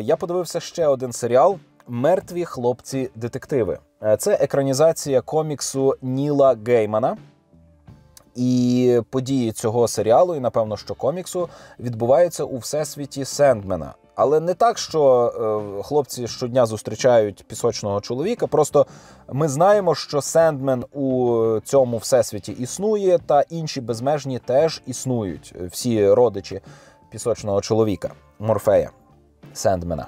Я подивився ще один серіал «Мертві хлопці-детективи». Це екранізація коміксу Ніла Геймена. І події цього серіалу, і, напевно, що коміксу, відбуваються у всесвіті Сендмена. Але не так, що хлопці щодня зустрічають пісочного чоловіка, просто ми знаємо, що Сендмен у цьому всесвіті існує, та інші безмежні теж існують, всі родичі пісочного чоловіка, Морфея, Сендмена.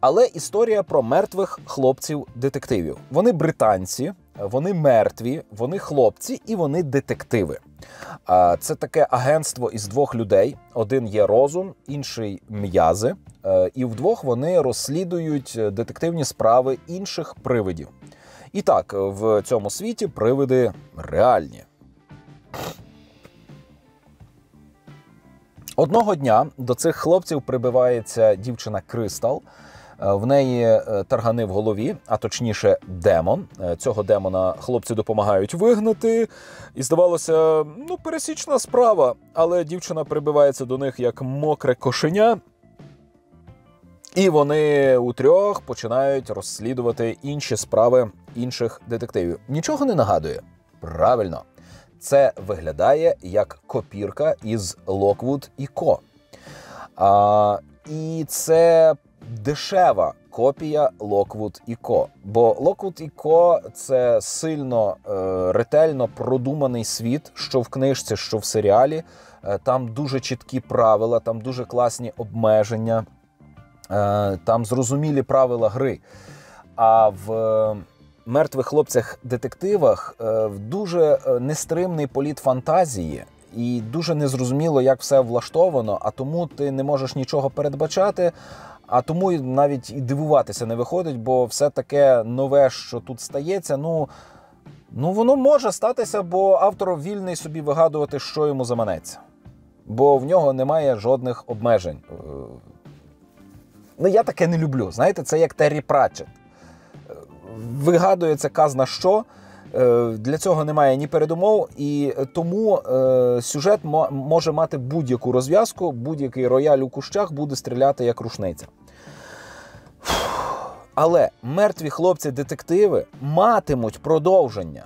Але історія про мертвих хлопців-детективів. Вони британці, вони мертві, вони хлопці і вони детективи. Це таке агентство із двох людей. Один є розум, інший – м'язи. І вдвох вони розслідують детективні справи інших привидів. І так, в цьому світі привиди реальні. Одного дня до цих хлопців прибивається дівчина Кристал. В неї таргани в голові, а точніше демон. Цього демона хлопці допомагають вигнати. І здавалося, пересічна справа. Але дівчина прибивається до них як мокре кошеня. І вони утрьох починають розслідувати інші справи інших детективів. Нічого не нагадує? Правильно. Це виглядає як копірка із Lockwood & Co. І це... дешева копія Lockwood & Co. Бо Lockwood & Co – це сильно ретельно продуманий світ, що в книжці, що в серіалі. Там дуже чіткі правила, там дуже класні обмеження, там зрозумілі правила гри. А в «Мертвих хлопцях-детективах» дуже нестримний політ фантазії. І дуже незрозуміло, як все влаштовано, а тому ти не можеш нічого передбачати, а тому навіть і дивуватися не виходить, бо все таке нове, що тут стається, ну воно може статися, бо автор вільний собі вигадувати, що йому заманеться. Бо в нього немає жодних обмежень. Ну, я таке не люблю, знаєте, це як Террі Пратчетт. Вигадується казна що. Для цього немає ні передумов, і тому сюжет може мати будь-яку розв'язку, будь-який рояль у кущах буде стріляти як рушниця. Але «Мертві хлопці-детективи» матимуть продовження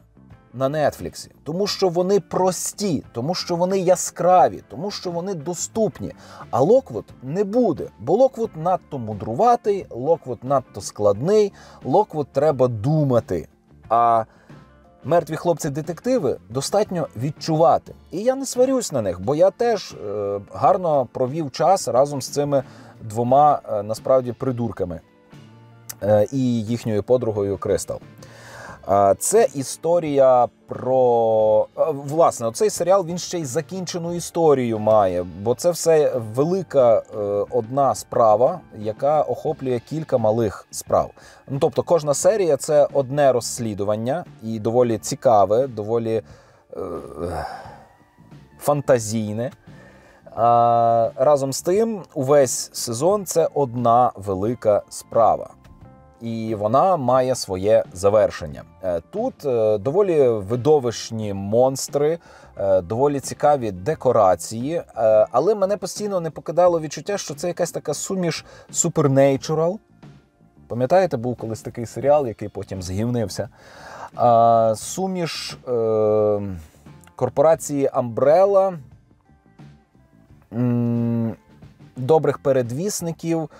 на Netflix, тому що вони прості, тому що вони яскраві, тому що вони доступні. А Lockwood не буде, бо Lockwood надто мудруватий, Lockwood надто складний, Lockwood треба думати. А «Мертві хлопці-детективи» достатньо відчувати. І я не сварюсь на них, бо я теж гарно провів час разом з цими двома, насправді, придурками і їхньою подругою Кристал. Це історія про... Власне, оцей серіал, він ще й закінчену історію має, бо це все велика одна справа, яка охоплює кілька малих справ. Ну, тобто, кожна серія – це одне розслідування, і доволі цікаве, доволі фантазійне. А разом з тим, увесь сезон – це одна велика справа. І вона має своє завершення. Тут доволі видовищні монстри, доволі цікаві декорації, але мене постійно не покидало відчуття, що це якась така суміш Supernatural. Пам'ятаєте, був колись такий серіал, який потім згівнився? Суміш корпорації Umbrella, добрих передвісників,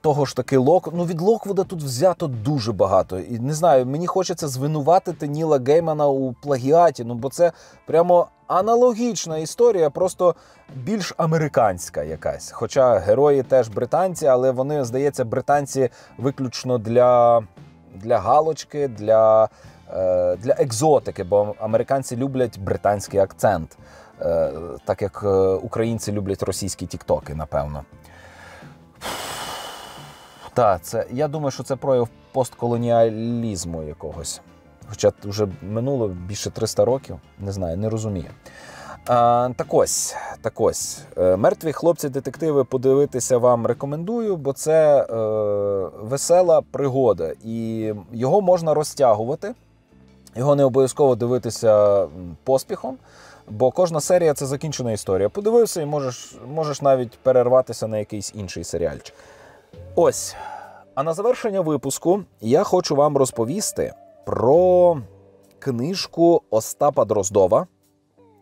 того ж таки Лок... Ну, від Локвуда тут взято дуже багато. І, не знаю, мені хочеться звинуватити Ніла Геймена у плагіаті, ну, бо це прямо аналогічна історія, просто більш американська якась. Хоча герої теж британці, але вони, здається, британці виключно для галочки, для екзотики, бо американці люблять британський акцент, так як українці люблять російські тіктоки, напевно. Так, це, я думаю, що це прояв постколоніалізму якогось. Хоча вже минуло більше 300 років, не знаю, не розумію. Так ось. «Мертві хлопці-детективи» подивитися вам рекомендую, бо це весела пригода. І його можна розтягувати, його не обов'язково дивитися поспіхом, бо кожна серія – це закінчена історія. Подивився і можеш навіть перерватися на якийсь інший серіальчик. Ось, а на завершення випуску я хочу вам розповісти про книжку Остапа Дроздова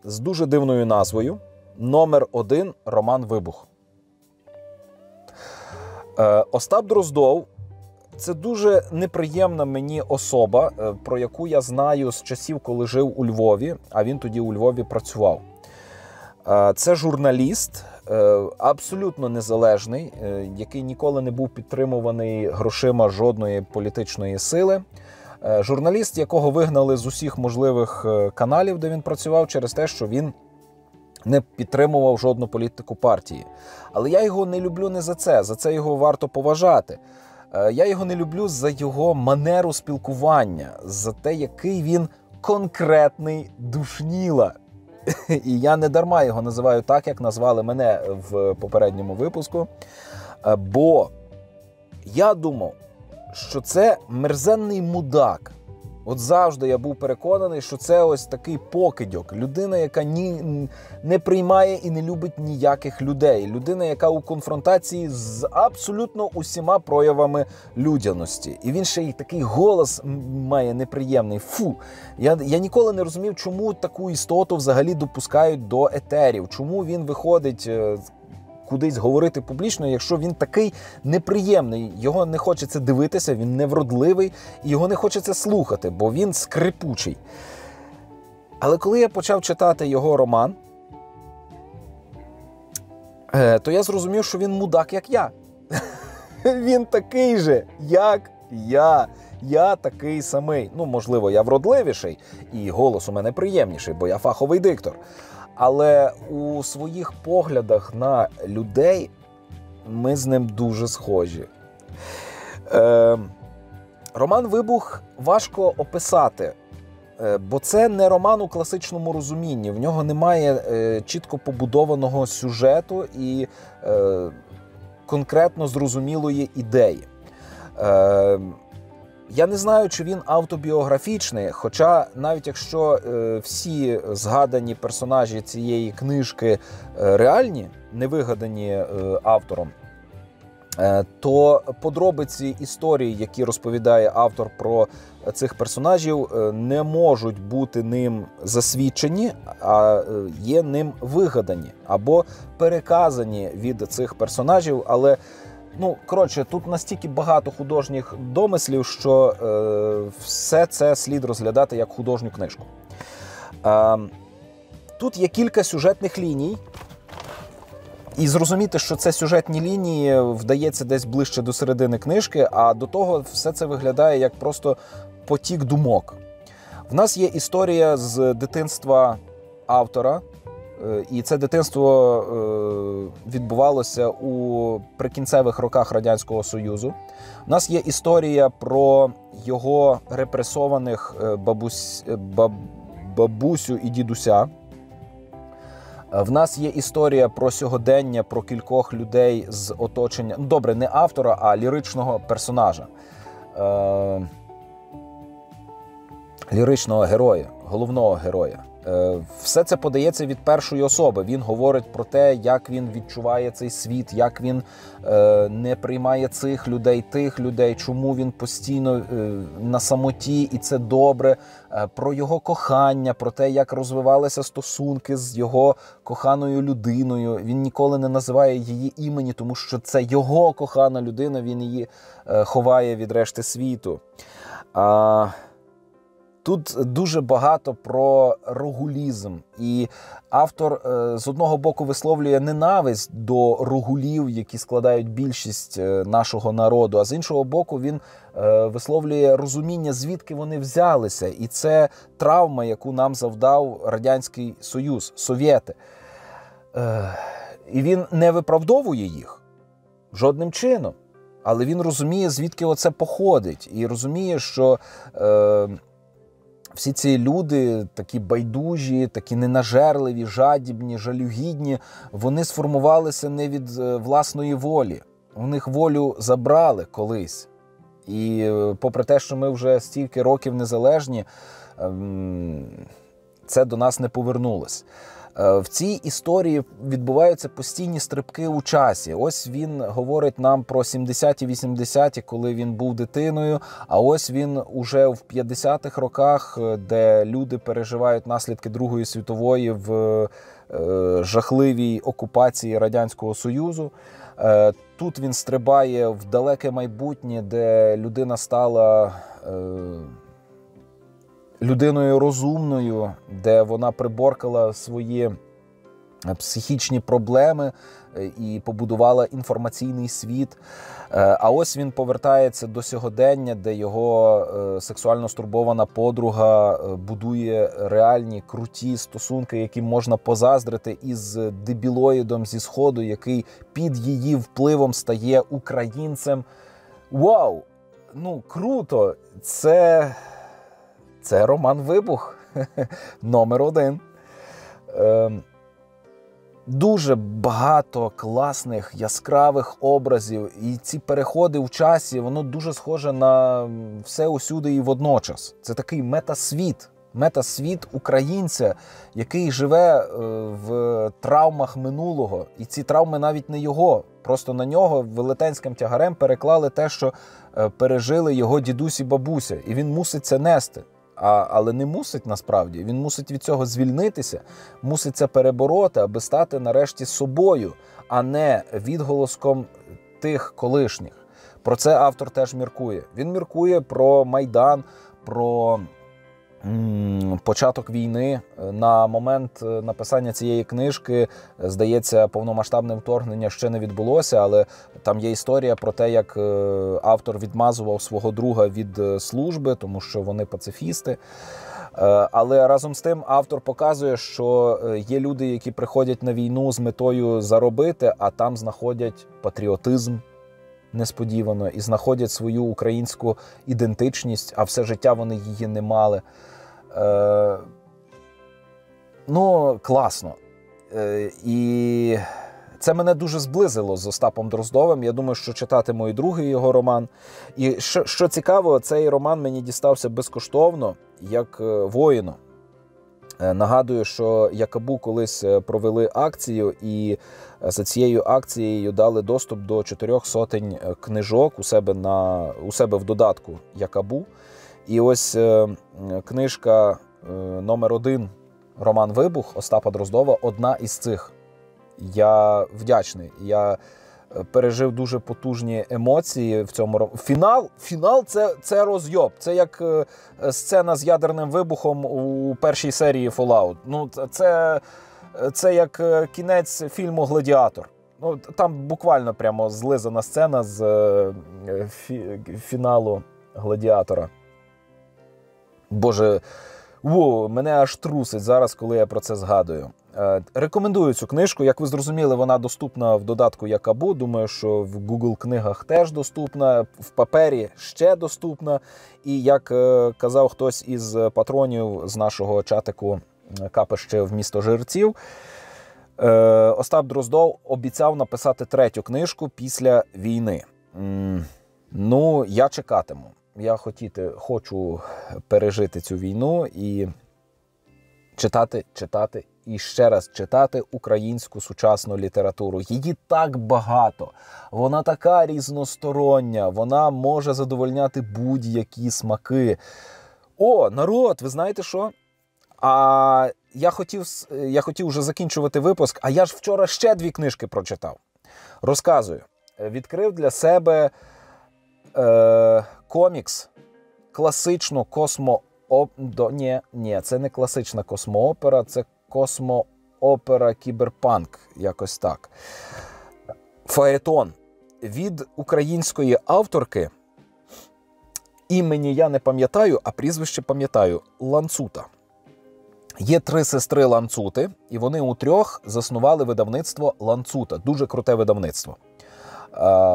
з дуже дивною назвою «Номер один. Роман вибух». Остап Дроздов – це дуже неприємна мені особа, про яку я знаю з часів, коли жив у Львові, а він тоді у Львові працював. Це журналіст, абсолютно незалежний, який ніколи не був підтримуваний грошима жодної політичної сили. Журналіст, якого вигнали з усіх можливих каналів, де він працював, через те, що він не підтримував жодну політику партії. Але я його не люблю не за це, за це його варто поважати. Я його не люблю за його манеру спілкування, за те, який він конкретний душніла. І я не дарма його називаю так, як назвали мене в попередньому випуску, бо я думав, що це мерзенний мудак. От завжди я був переконаний, що це ось такий покидьок, людина, яка не приймає і не любить ніяких людей, людина, яка у конфронтації з абсолютно усіма проявами людяності. І він ще й такий голос має неприємний. Фу! Я ніколи не розумів, чому таку істоту взагалі допускають до етерів, чому він виходить кудись говорити публічно, якщо він такий неприємний. Його не хочеться дивитися, він невродливий, і його не хочеться слухати, бо він скрипучий. Але коли я почав читати його роман, то я зрозумів, що він мудак, як я. Він такий же, як я. Я такий самий. Ну, можливо, я вродливіший, і голос у мене приємніший, бо я фаховий диктор. Але у своїх поглядах на людей ми з ним дуже схожі. Роман «Вибух» важко описати, бо це не роман у класичному розумінні. В нього немає чітко побудованого сюжету і конкретно зрозумілої ідеї. Я не знаю, чи він автобіографічний, хоча навіть якщо всі згадані персонажі цієї книжки реальні, не вигадані автором, то подробиці історії, які розповідає автор про цих персонажів, не можуть бути ним засвідчені, а є ним вигадані або переказані від цих персонажів, але... Ну, коротше, тут настільки багато художніх домислів, що все це слід розглядати як художню книжку. Тут є кілька сюжетних ліній. І зрозуміти, що це сюжетні лінії, вдається десь ближче до середини книжки, а до того все це виглядає як просто потік думок. В нас є історія з дитинства автора. І це дитинство відбувалося у прикінцевих роках Радянського Союзу. У нас є історія про його репресованих бабусю і дідуся. В нас є історія про сьогодення, про кількох людей з оточення, ну добре, не автора, а ліричного персонажа. Ліричного героя, головного героя. Все це подається від першої особи. Він говорить про те, як він відчуває цей світ, як він не приймає цих людей, тих людей, чому він постійно на самоті, і це добре. Про його кохання, про те, як розвивалися стосунки з його коханою людиною. Він ніколи не називає її імені, тому що це його кохана людина, він її ховає від решти світу. Тут дуже багато про ругулізм, і автор з одного боку висловлює ненависть до ругулів, які складають більшість нашого народу, а з іншого боку він висловлює розуміння, звідки вони взялися, і це травма, яку нам завдав Радянський Союз, Совєти. І він не виправдовує їх жодним чином, але він розуміє, звідки оце походить, і розуміє, що... Всі ці люди, такі байдужі, такі ненажерливі, жадібні, жалюгідні, вони сформувалися не від власної волі. У них волю забрали колись. І попри те, що ми вже стільки років незалежні, це до нас не повернулось. В цій історії відбуваються постійні стрибки у часі. Ось він говорить нам про 70-ті, 80-ті, коли він був дитиною, а ось він уже в 50-х роках, де люди переживають наслідки Другої світової в жахливій окупації Радянського Союзу. Тут він стрибає в далеке майбутнє, де людина стала... людиною розумною, де вона приборкала свої психічні проблеми і побудувала інформаційний світ. А ось він повертається до сьогодення, де його сексуально стурбована подруга будує реальні, круті стосунки, яким можна позаздрити із дебілоїдом зі Сходу, який під її впливом стає українцем. Вау! Ну, круто! Це роман «Вибух» номер один. Дуже багато класних, яскравих образів. І ці переходи в часі, воно дуже схоже на все усюди і водночас. Це такий метасвіт. Метасвіт українця, який живе в травмах минулого. І ці травми навіть не його. Просто на нього велетенським тягарем переклали те, що пережили його дідусь і бабуся. І він мусить це нести. але не мусить насправді. Він мусить від цього звільнитися, мусить це перебороти, аби стати нарешті собою, а не відголоском тих колишніх. Про це автор теж міркує. Він міркує про Майдан, про початок війни. На момент написання цієї книжки, здається, повномасштабне вторгнення ще не відбулося, але там є історія про те, як автор відмазував свого друга від служби, тому що вони пацифісти. Але разом з тим автор показує, що є люди, які приходять на війну з метою заробити, а там знаходять патріотизм несподівано, і знаходять свою українську ідентичність, а все життя вони її не мали. Ну, класно. І це мене дуже зблизило з Остапом Дроздовим. Я думаю, що читатиму і другий його роман. І що цікаво, цей роман мені дістався безкоштовно, як воїну. Нагадую, що Якабу колись провели акцію, і за цією акцією дали доступ до 400 книжок у себе в додатку Якабу. І ось книжка номер один «Роман вибух» Остапа Дроздова – одна із цих. Я вдячний. Я пережив дуже потужні емоції в цьому романі. Фінал це розйоб. Це як сцена з ядерним вибухом у першій серії Fallout. Ну, це як кінець фільму «Гладіатор». Ну, там буквально прямо злизана сцена з фіналу «Гладіатора». Боже, мене аж трусить зараз, коли я про це згадую. Рекомендую цю книжку. Як ви зрозуміли, вона доступна в додатку Якабу. Думаю, що в Google книгах теж доступна, в папері ще доступна. І як казав хтось із патронів з нашого чатику «Капище Вмістожерців», Остап Дроздов обіцяв написати третю книжку після війни. Ну, я чекатиму. Я хочу пережити цю війну і читати. І ще раз читати українську сучасну літературу. Її так багато, вона така різностороння, вона може задовольняти будь-які смаки. О, народ, ви знаєте що? А я хотів вже закінчувати випуск, а я ж вчора ще дві книжки прочитав. Розказую. Відкрив для себе комікс, класичну це не класична космоопера, це космоопера кіберпанк, якось так. Фаетон від української авторки, імені я не пам'ятаю, а прізвище пам'ятаю, Ланцута. Є три сестри Ланцути, і вони утрьох заснували видавництво Ланцута. Дуже круте видавництво.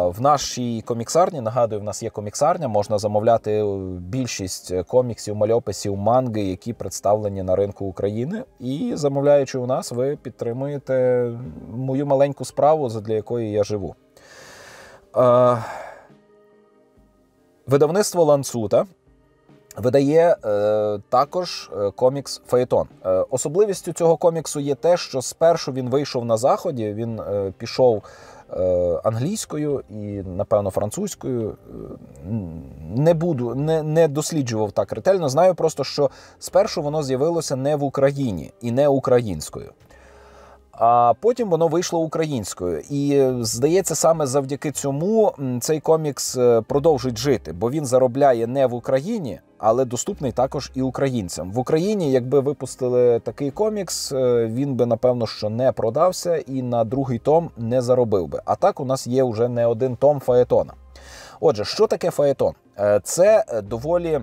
В нашій коміксарні, нагадую, в нас є коміксарня, можна замовляти більшість коміксів, мальописів, манги, які представлені на ринку України. І замовляючи у нас, ви підтримуєте мою маленьку справу, задля якої я живу. Видавництво Ланцута видає також комікс «Фаетон». Особливістю цього коміксу є те, що спершу він вийшов на Заході, він пішов англійською і, напевно, французькою. Не досліджував так ретельно. Знаю просто, що спершу воно з'явилося не в Україні і не українською. А потім воно вийшло українською. І, здається, саме завдяки цьому цей комікс продовжить жити, бо він заробляє не в Україні, але доступний також і українцям. В Україні, якби випустили такий комікс, він би, напевно, що не продався і на другий том не заробив би. А так у нас є вже не один том Фаетона. Отже, що таке Фаетон? Це доволі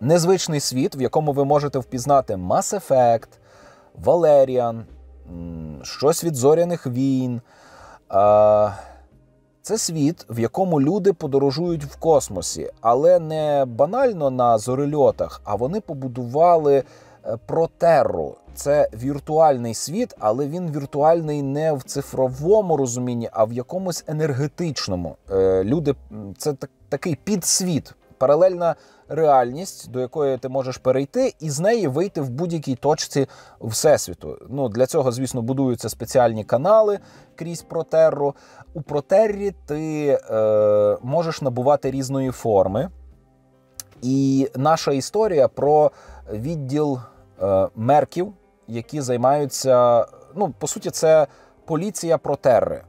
незвичний світ, в якому ви можете впізнати Mass Effect, Валеріан, щось від «Зоряних війн». Це світ, в якому люди подорожують в космосі, але не банально на зорильотах, а вони побудували протерру. Це віртуальний світ, але він віртуальний не в цифровому розумінні, а в якомусь енергетичному. Люди, це такий підсвіт, паралельна реальність, до якої ти можеш перейти, і з неї вийти в будь-якій точці Всесвіту. Ну, для цього, звісно, будуються спеціальні канали крізь протерру. У протеррі ти можеш набувати різної форми, І наша історія про відділ мерків, які займаються, ну, по суті, це поліція протерри.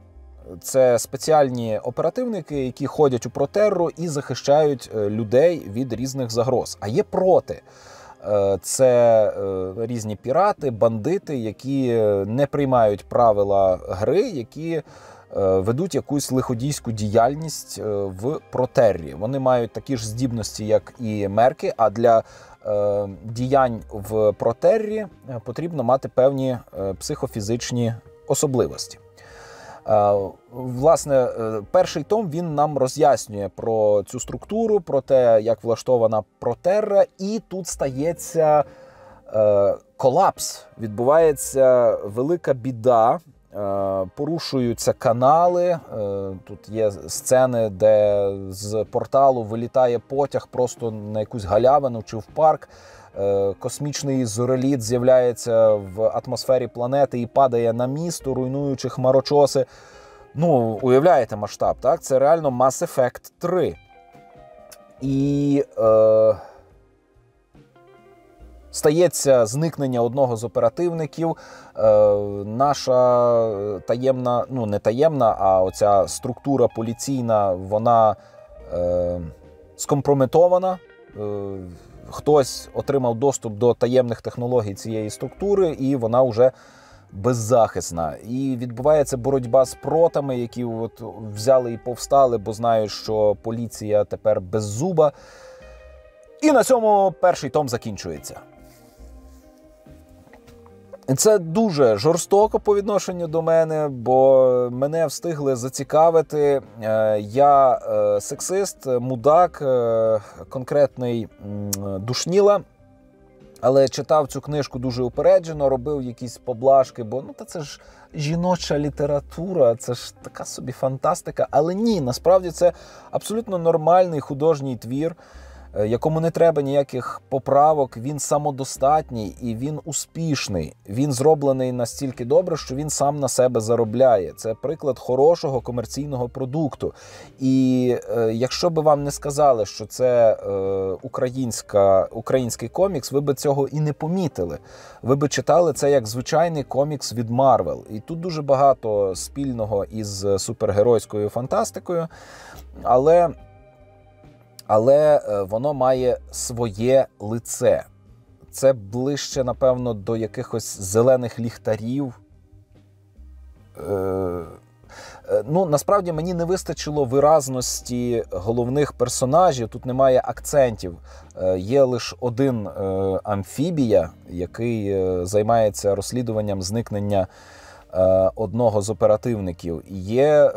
Це спеціальні оперативники, які ходять у протерру і захищають людей від різних загроз. А є проти. Це різні пірати, бандити, які не приймають правила гри, які ведуть якусь лиходійську діяльність в протеррі. Вони мають такі ж здібності, як і мерки, а для діянь в протеррі потрібно мати певні психофізичні особливості. Власне, перший том, він нам роз'яснює про цю структуру, про те, як влаштована протерра, і тут стається колапс, відбувається велика біда, порушуються канали, тут є сцени, де з порталу вилітає потяг просто на якусь галявину чи в парк, космічний зореліт з'являється в атмосфері планети і падає на місто, руйнуючи хмарочоси. Ну, уявляєте масштаб, так? Це реально Mass Effect 3. І стається зникнення одного з оперативників. Наша таємна, ну не таємна, а оця структура поліційна, вона скомпрометована. Хтось отримав доступ до таємних технологій цієї структури, і вона вже беззахисна. І відбувається боротьба з протами, які от взяли і повстали, бо знають, що поліція тепер беззуба. І на цьому перший том закінчується. Це дуже жорстоко по відношенню до мене, бо мене встигли зацікавити. Я сексист, мудак, конкретний душніла, але читав цю книжку дуже упереджено, робив якісь поблажки, бо ну та це ж жіноча література, це ж така собі фантастика. Але ні, насправді це абсолютно нормальний художній твір, якому не треба ніяких поправок, він самодостатній і він успішний. Він зроблений настільки добре, що він сам на себе заробляє. Це приклад хорошого комерційного продукту. І якщо би вам не сказали, що це український комікс, ви би цього і не помітили. Ви би читали це як звичайний комікс від Марвел. І тут дуже багато спільного із супергеройською фантастикою, але воно має своє лице. Це ближче, напевно, до якихось зелених ліхтарів. Ну, насправді, мені не вистачило виразності головних персонажів, тут немає акцентів. Є лише один амфібія, який займається розслідуванням зникнення одного з оперативників. Є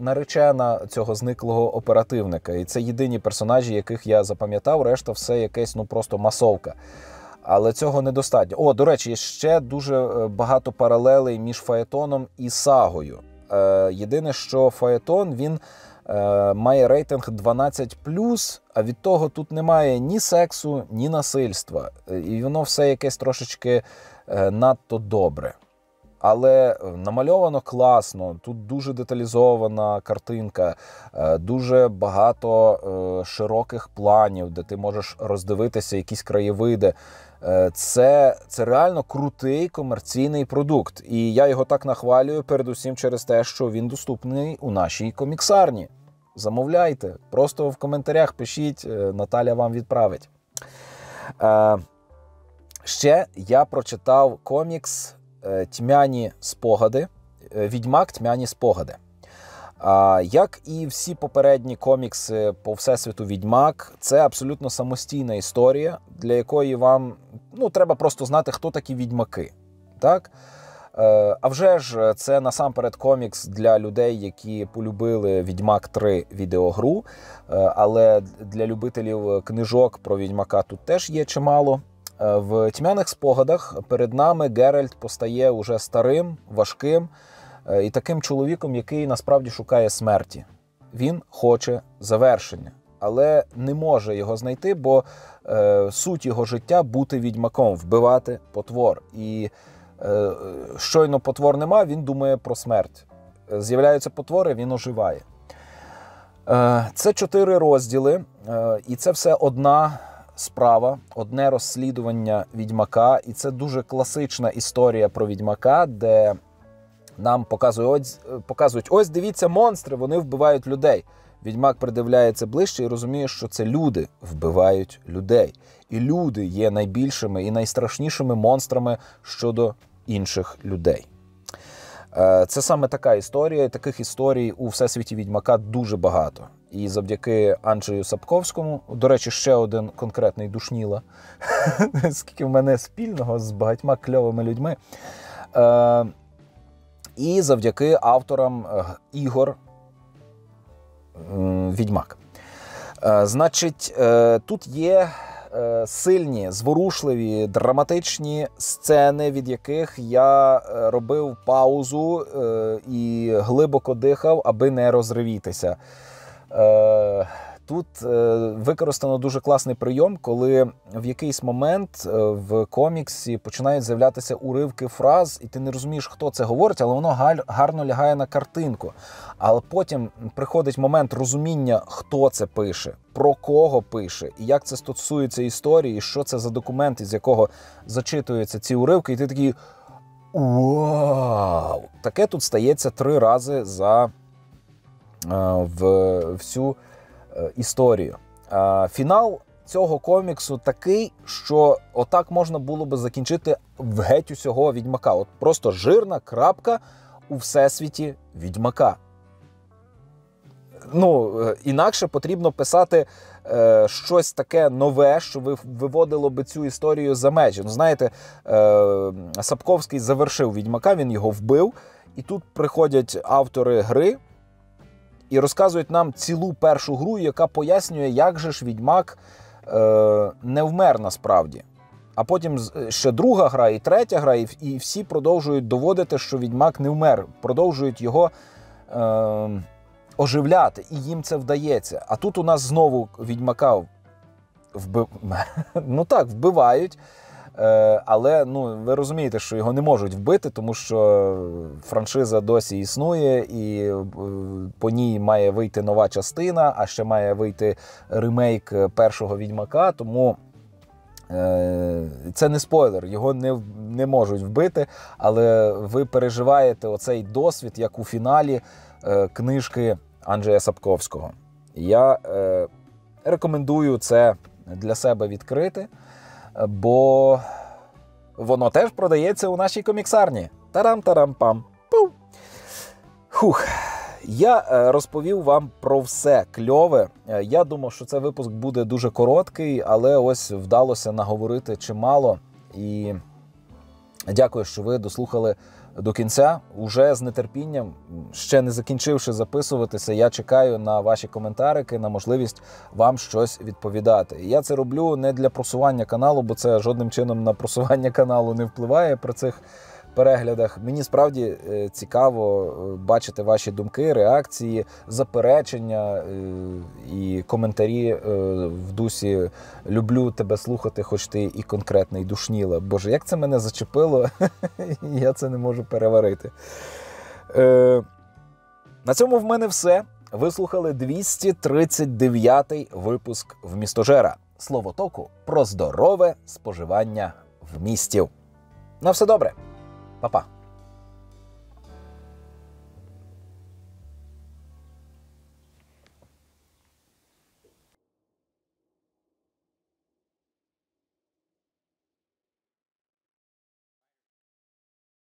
наречена цього зниклого оперативника. І це єдині персонажі, яких я запам'ятав. Решта все якесь, ну, просто масовка. Але цього недостатньо. О, до речі, є ще дуже багато паралелей між Фаетоном і Сагою. Єдине, що Фаетон, він має рейтинг 12+, а від того тут немає ні сексу, ні насильства. І воно все якесь трошечки надто добре. Але намальовано класно, тут дуже деталізована картинка, дуже багато широких планів, де ти можеш роздивитися якісь краєвиди. Це реально крутий комерційний продукт. І я його так нахвалюю передусім через те, що він доступний у нашій коміксарні. Замовляйте, просто в коментарях пишіть, Наталя вам відправить. Ще я прочитав комікс «Тьмяні спогади», «Відьмак. Тьмяні спогади». Як і всі попередні комікси по всесвіту «Відьмак», це абсолютно самостійна історія, для якої вам, ну, треба просто знати, хто такі відьмаки. Так? А вже ж, це насамперед комікс для людей, які полюбили «Відьмак 3» відеогру, але для любителів книжок про «Відьмака» тут теж є чимало. В «Тьмяних спогадах» перед нами Геральт постає уже старим, важким і таким чоловіком, який насправді шукає смерті. Він хоче завершення, але не може його знайти, бо суть його життя – бути відьмаком, вбивати потвор. І щойно потвор нема, він думає про смерть. З'являються потвори, він оживає. Це 4 розділи, і це все одна справа, одне розслідування Відьмака. І це дуже класична історія про Відьмака, де нам показують, ось дивіться, монстри, вони вбивають людей. Відьмак придивляється ближче і розуміє, що це люди вбивають людей. І люди є найбільшими і найстрашнішими монстрами щодо інших людей. Це саме така історія, і таких історій у Всесвіті Відьмака дуже багато. І завдяки Анджею Сапковському, до речі, ще один конкретний Душніла, скільки в мене спільного з багатьма кльовими людьми, і завдяки авторам ігор Відьмак. Значить, тут є сильні, зворушливі, драматичні сцени, від яких я робив паузу і глибоко дихав, аби не розривітися. Тут використано дуже класний прийом, коли в якийсь момент в коміксі починають з'являтися уривки фраз, і ти не розумієш, хто це говорить, але воно гарно лягає на картинку. Але потім приходить момент розуміння, хто це пише, про кого пише, і як це стосується історії, що це за документ, із якого зачитуються ці уривки, і ти такий «Вау!». Таке тут стається 3 рази за всю історію. Фінал цього коміксу такий, що отак можна було би закінчити геть усього Відьмака. От просто жирна крапка у Всесвіті Відьмака. Ну, інакше потрібно писати щось таке нове, що виводило би цю історію за межі. Ну, знаєте, Сапковський завершив Відьмака, він його вбив, і тут приходять автори гри, і розказують нам цілу першу гру, яка пояснює, як же ж Відьмак не вмер насправді. А потім ще друга гра і третя гра, і всі продовжують доводити, що Відьмак не вмер. Продовжують його оживляти, і їм це вдається. А тут у нас знову Відьмака вбивають. Але ви розумієте, що його не можуть вбити, тому що франшиза досі існує, і по ній має вийти нова частина, а ще має вийти ремейк першого Відьмака, тому це не спойлер, його не можуть вбити, але ви переживаєте оцей досвід, як у фіналі книжки Анджея Сапковського. Я рекомендую це для себе відкрити, бо воно теж продається у нашій коміксарні. Тарам-тарам-пам. Хух. Я розповів вам про все кльове. Я думав, що цей випуск буде дуже короткий, але ось вдалося наговорити чимало. І дякую, що ви дослухали до кінця. Уже з нетерпінням, ще не закінчивши записуватися, я чекаю на ваші коментарики, на можливість вам щось відповідати. Я це роблю не для просування каналу, бо це жодним чином на просування каналу не впливає при цих переглядах. Мені справді цікаво бачити ваші думки, реакції, заперечення і коментарі в дусі «Люблю тебе слухати, хоч ти і конкретний Душніла». Боже, як це мене зачепило, я це не можу переварити. На цьому в мене все. Ви слухали 239-й випуск «Вмістожера». Слово току про здорове споживання вмістів. На все добре! Па-па.